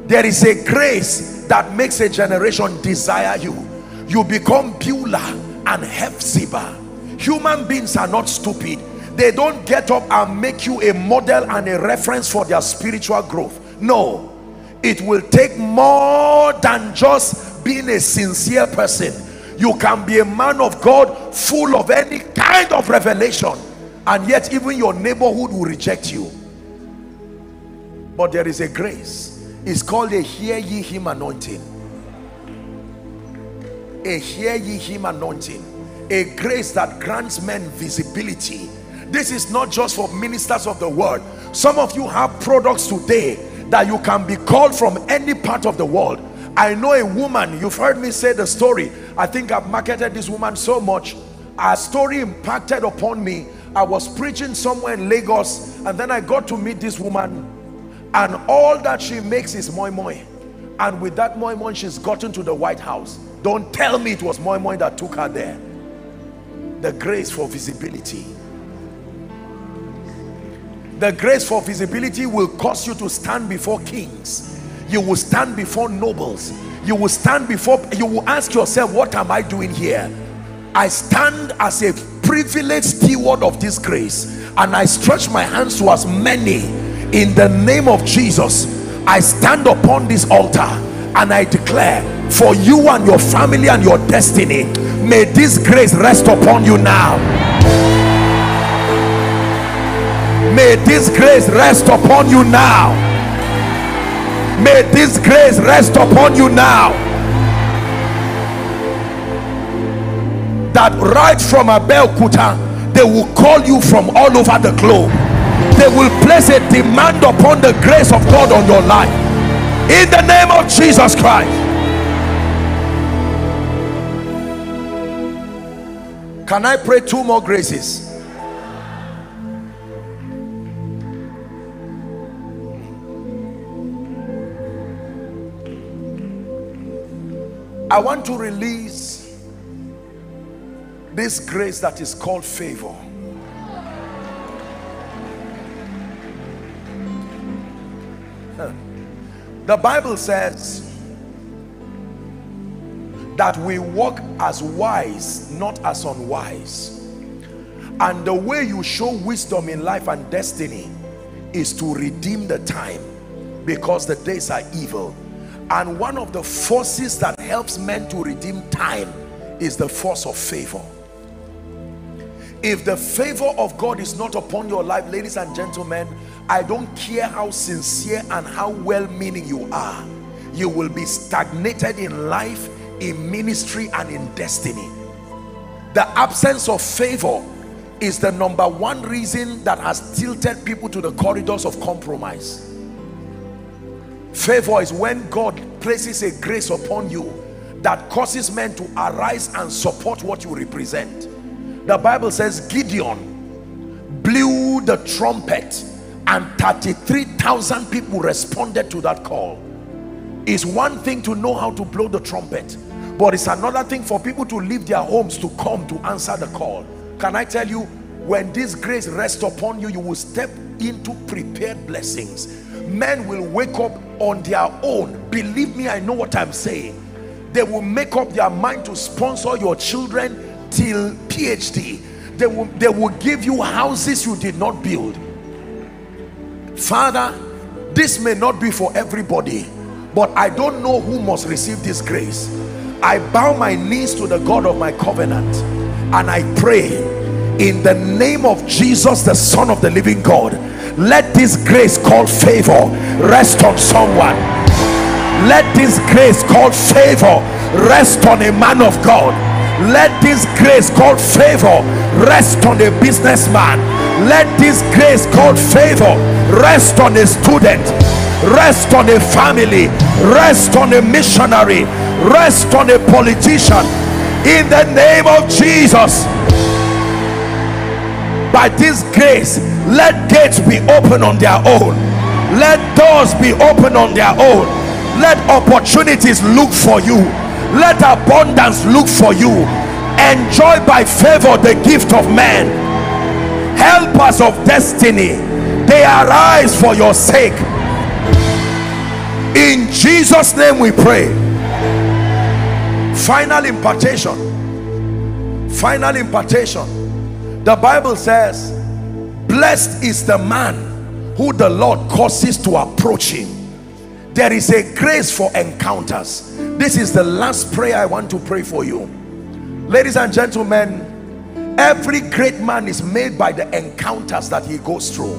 There is a grace that makes a generation desire you. You become Beulah and Hephzibah. Human beings are not stupid. They don't get up and make you a model and a reference for their spiritual growth. No, it will take more than just being a sincere person. You can be a man of God full of any kind of revelation, and yet even your neighborhood will reject you. But there is a grace. It's called a hear ye him anointing. A hear ye him anointing. A grace that grants men visibility. This is not just for ministers of the word. Some of you have products today that you can be called from any part of the world. I know a woman, you've heard me say the story. I think I've marketed this woman so much. Her story impacted upon me. I was preaching somewhere in Lagos, and then I got to meet this woman, and all that she makes is moi moi. And with that moi moi, she's gotten to the White House. Don't tell me it was moi moi that took her there. The grace for visibility. The grace for visibility will cause you to stand before kings. You will stand before nobles. You will stand before, you will ask yourself, what am I doing here? I stand as a privileged steward of this grace, and I stretch my hands to as many in the name of Jesus. I stand upon this altar and I declare for you and your family and your destiny, may this grace rest upon you now. May this grace rest upon you now. May this grace rest upon you now. That right from Abeokuta, they will call you from all over the globe. They will place a demand upon the grace of God on your life. In the name of Jesus Christ. Can I pray two more graces? I want to release this grace that is called favor. The Bible says that we walk as wise, not as unwise. And the way you show wisdom in life and destiny is to redeem the time, because the days are evil. And one of the forces that helps men to redeem time is the force of favor. If the favor of God is not upon your life, ladies and gentlemen, I don't care how sincere and how well-meaning you are, you will be stagnated in life, in ministry, and in destiny. The absence of favor is the number one reason that has tilted people to the corridors of compromise. Favor is when God places a grace upon you that causes men to arise and support what you represent. The Bible says Gideon blew the trumpet and thirty-three thousand people responded to that call. It's one thing to know how to blow the trumpet, but it's another thing for people to leave their homes to come to answer the call. Can I tell you, when this grace rests upon you, you will step into prepared blessings. Men will wake up on their own. Believe me, I know what I'm saying. They will make up their mind to sponsor your children till PhD. They will, they will give you houses you did not build. Father, this may not be for everybody, but I don't know who must receive this grace. I bow my knees to the God of my covenant and I pray in the name of Jesus, the Son of the living God. Let this grace called favor rest on someone. Let this grace called favor rest on a man of God. Let this grace called favor rest on a businessman. Let this grace called favor rest on a student, rest on a family, rest on a missionary, rest on a politician, in the name of Jesus. By this grace, let gates be open on their own. Let doors be open on their own. Let opportunities look for you. Let abundance look for you. Enjoy by favor the gift of man. Helpers of destiny, they arise for your sake. In Jesus' name we pray. Final impartation. Final impartation. The Bible says, blessed is the man who the Lord causes to approach him. There is a grace for encounters. This is the last prayer I want to pray for you. Ladies and gentlemen, every great man is made by the encounters that he goes through.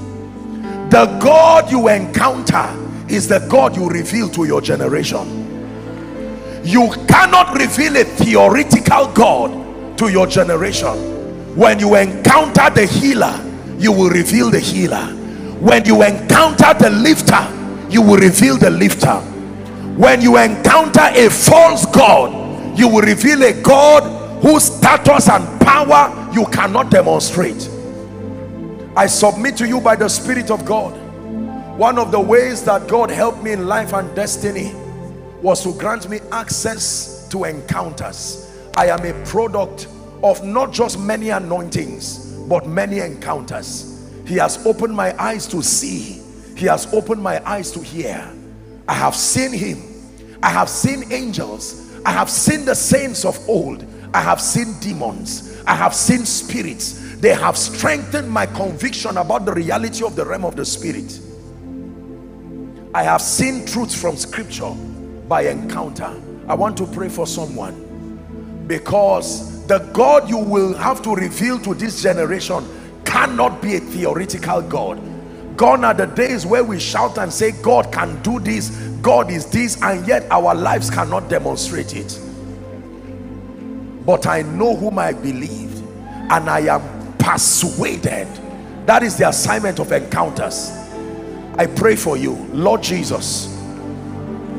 The God you encounter is the God you reveal to your generation. You cannot reveal a theoretical God to your generation. When you encounter the healer, you will reveal the healer. When you encounter the lifter, you will reveal the lifter. When you encounter a false God, you will reveal a God whose status and power you cannot demonstrate. I submit to you by the Spirit of God, one of the ways that God helped me in life and destiny was to grant me access to encounters. I am a product of not just many anointings, but many encounters. He has opened my eyes to see. He has opened my eyes to hear. I have seen him. I have seen angels. I have seen the saints of old. I have seen demons. I have seen spirits. They have strengthened my conviction about the reality of the realm of the spirit. I have seen truths from scripture by encounter. I want to pray for someone, because the God you will have to reveal to this generation cannot be a theoretical God. Gone are the days where we shout and say God can do this, God is this, and yet our lives cannot demonstrate it. But I know whom I believed, and I am persuaded. That is the assignment of encounters. I pray for you, Lord Jesus,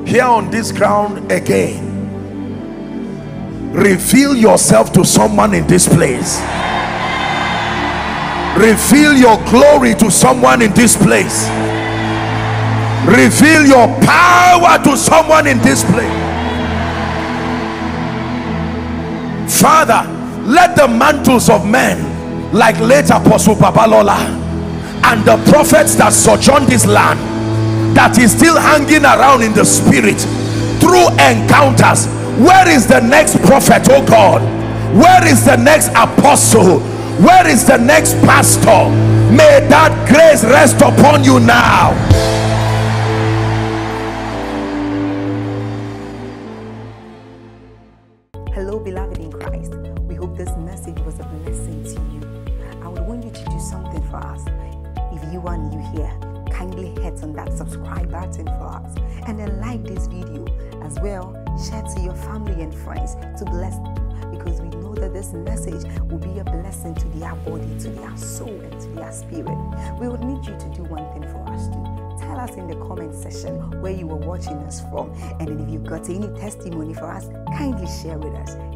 here on this ground again, reveal yourself to someone in this place. Reveal your glory to someone in this place. Reveal your power to someone in this place. Father, let the mantles of men like late Apostle Babalola and the prophets that sojourn this land, that is still hanging around in the spirit through encounters. Where is the next prophet, oh God? Where is the next apostle? Where is the next pastor? May that grace rest upon you now. Hello, beloved in Christ. We hope this message was a blessing to you. I would want you to do something for us. If you are new here, kindly hit on that subscribe button for us, and then like this video as well. Share to your family and friends to bless them, because we know that this message will be a blessing to their body, to their soul, and to their spirit. We would need you to do one thing for us too. Tell us in the comment section where you were watching us from, and then if you've got any testimony for us, kindly share with us.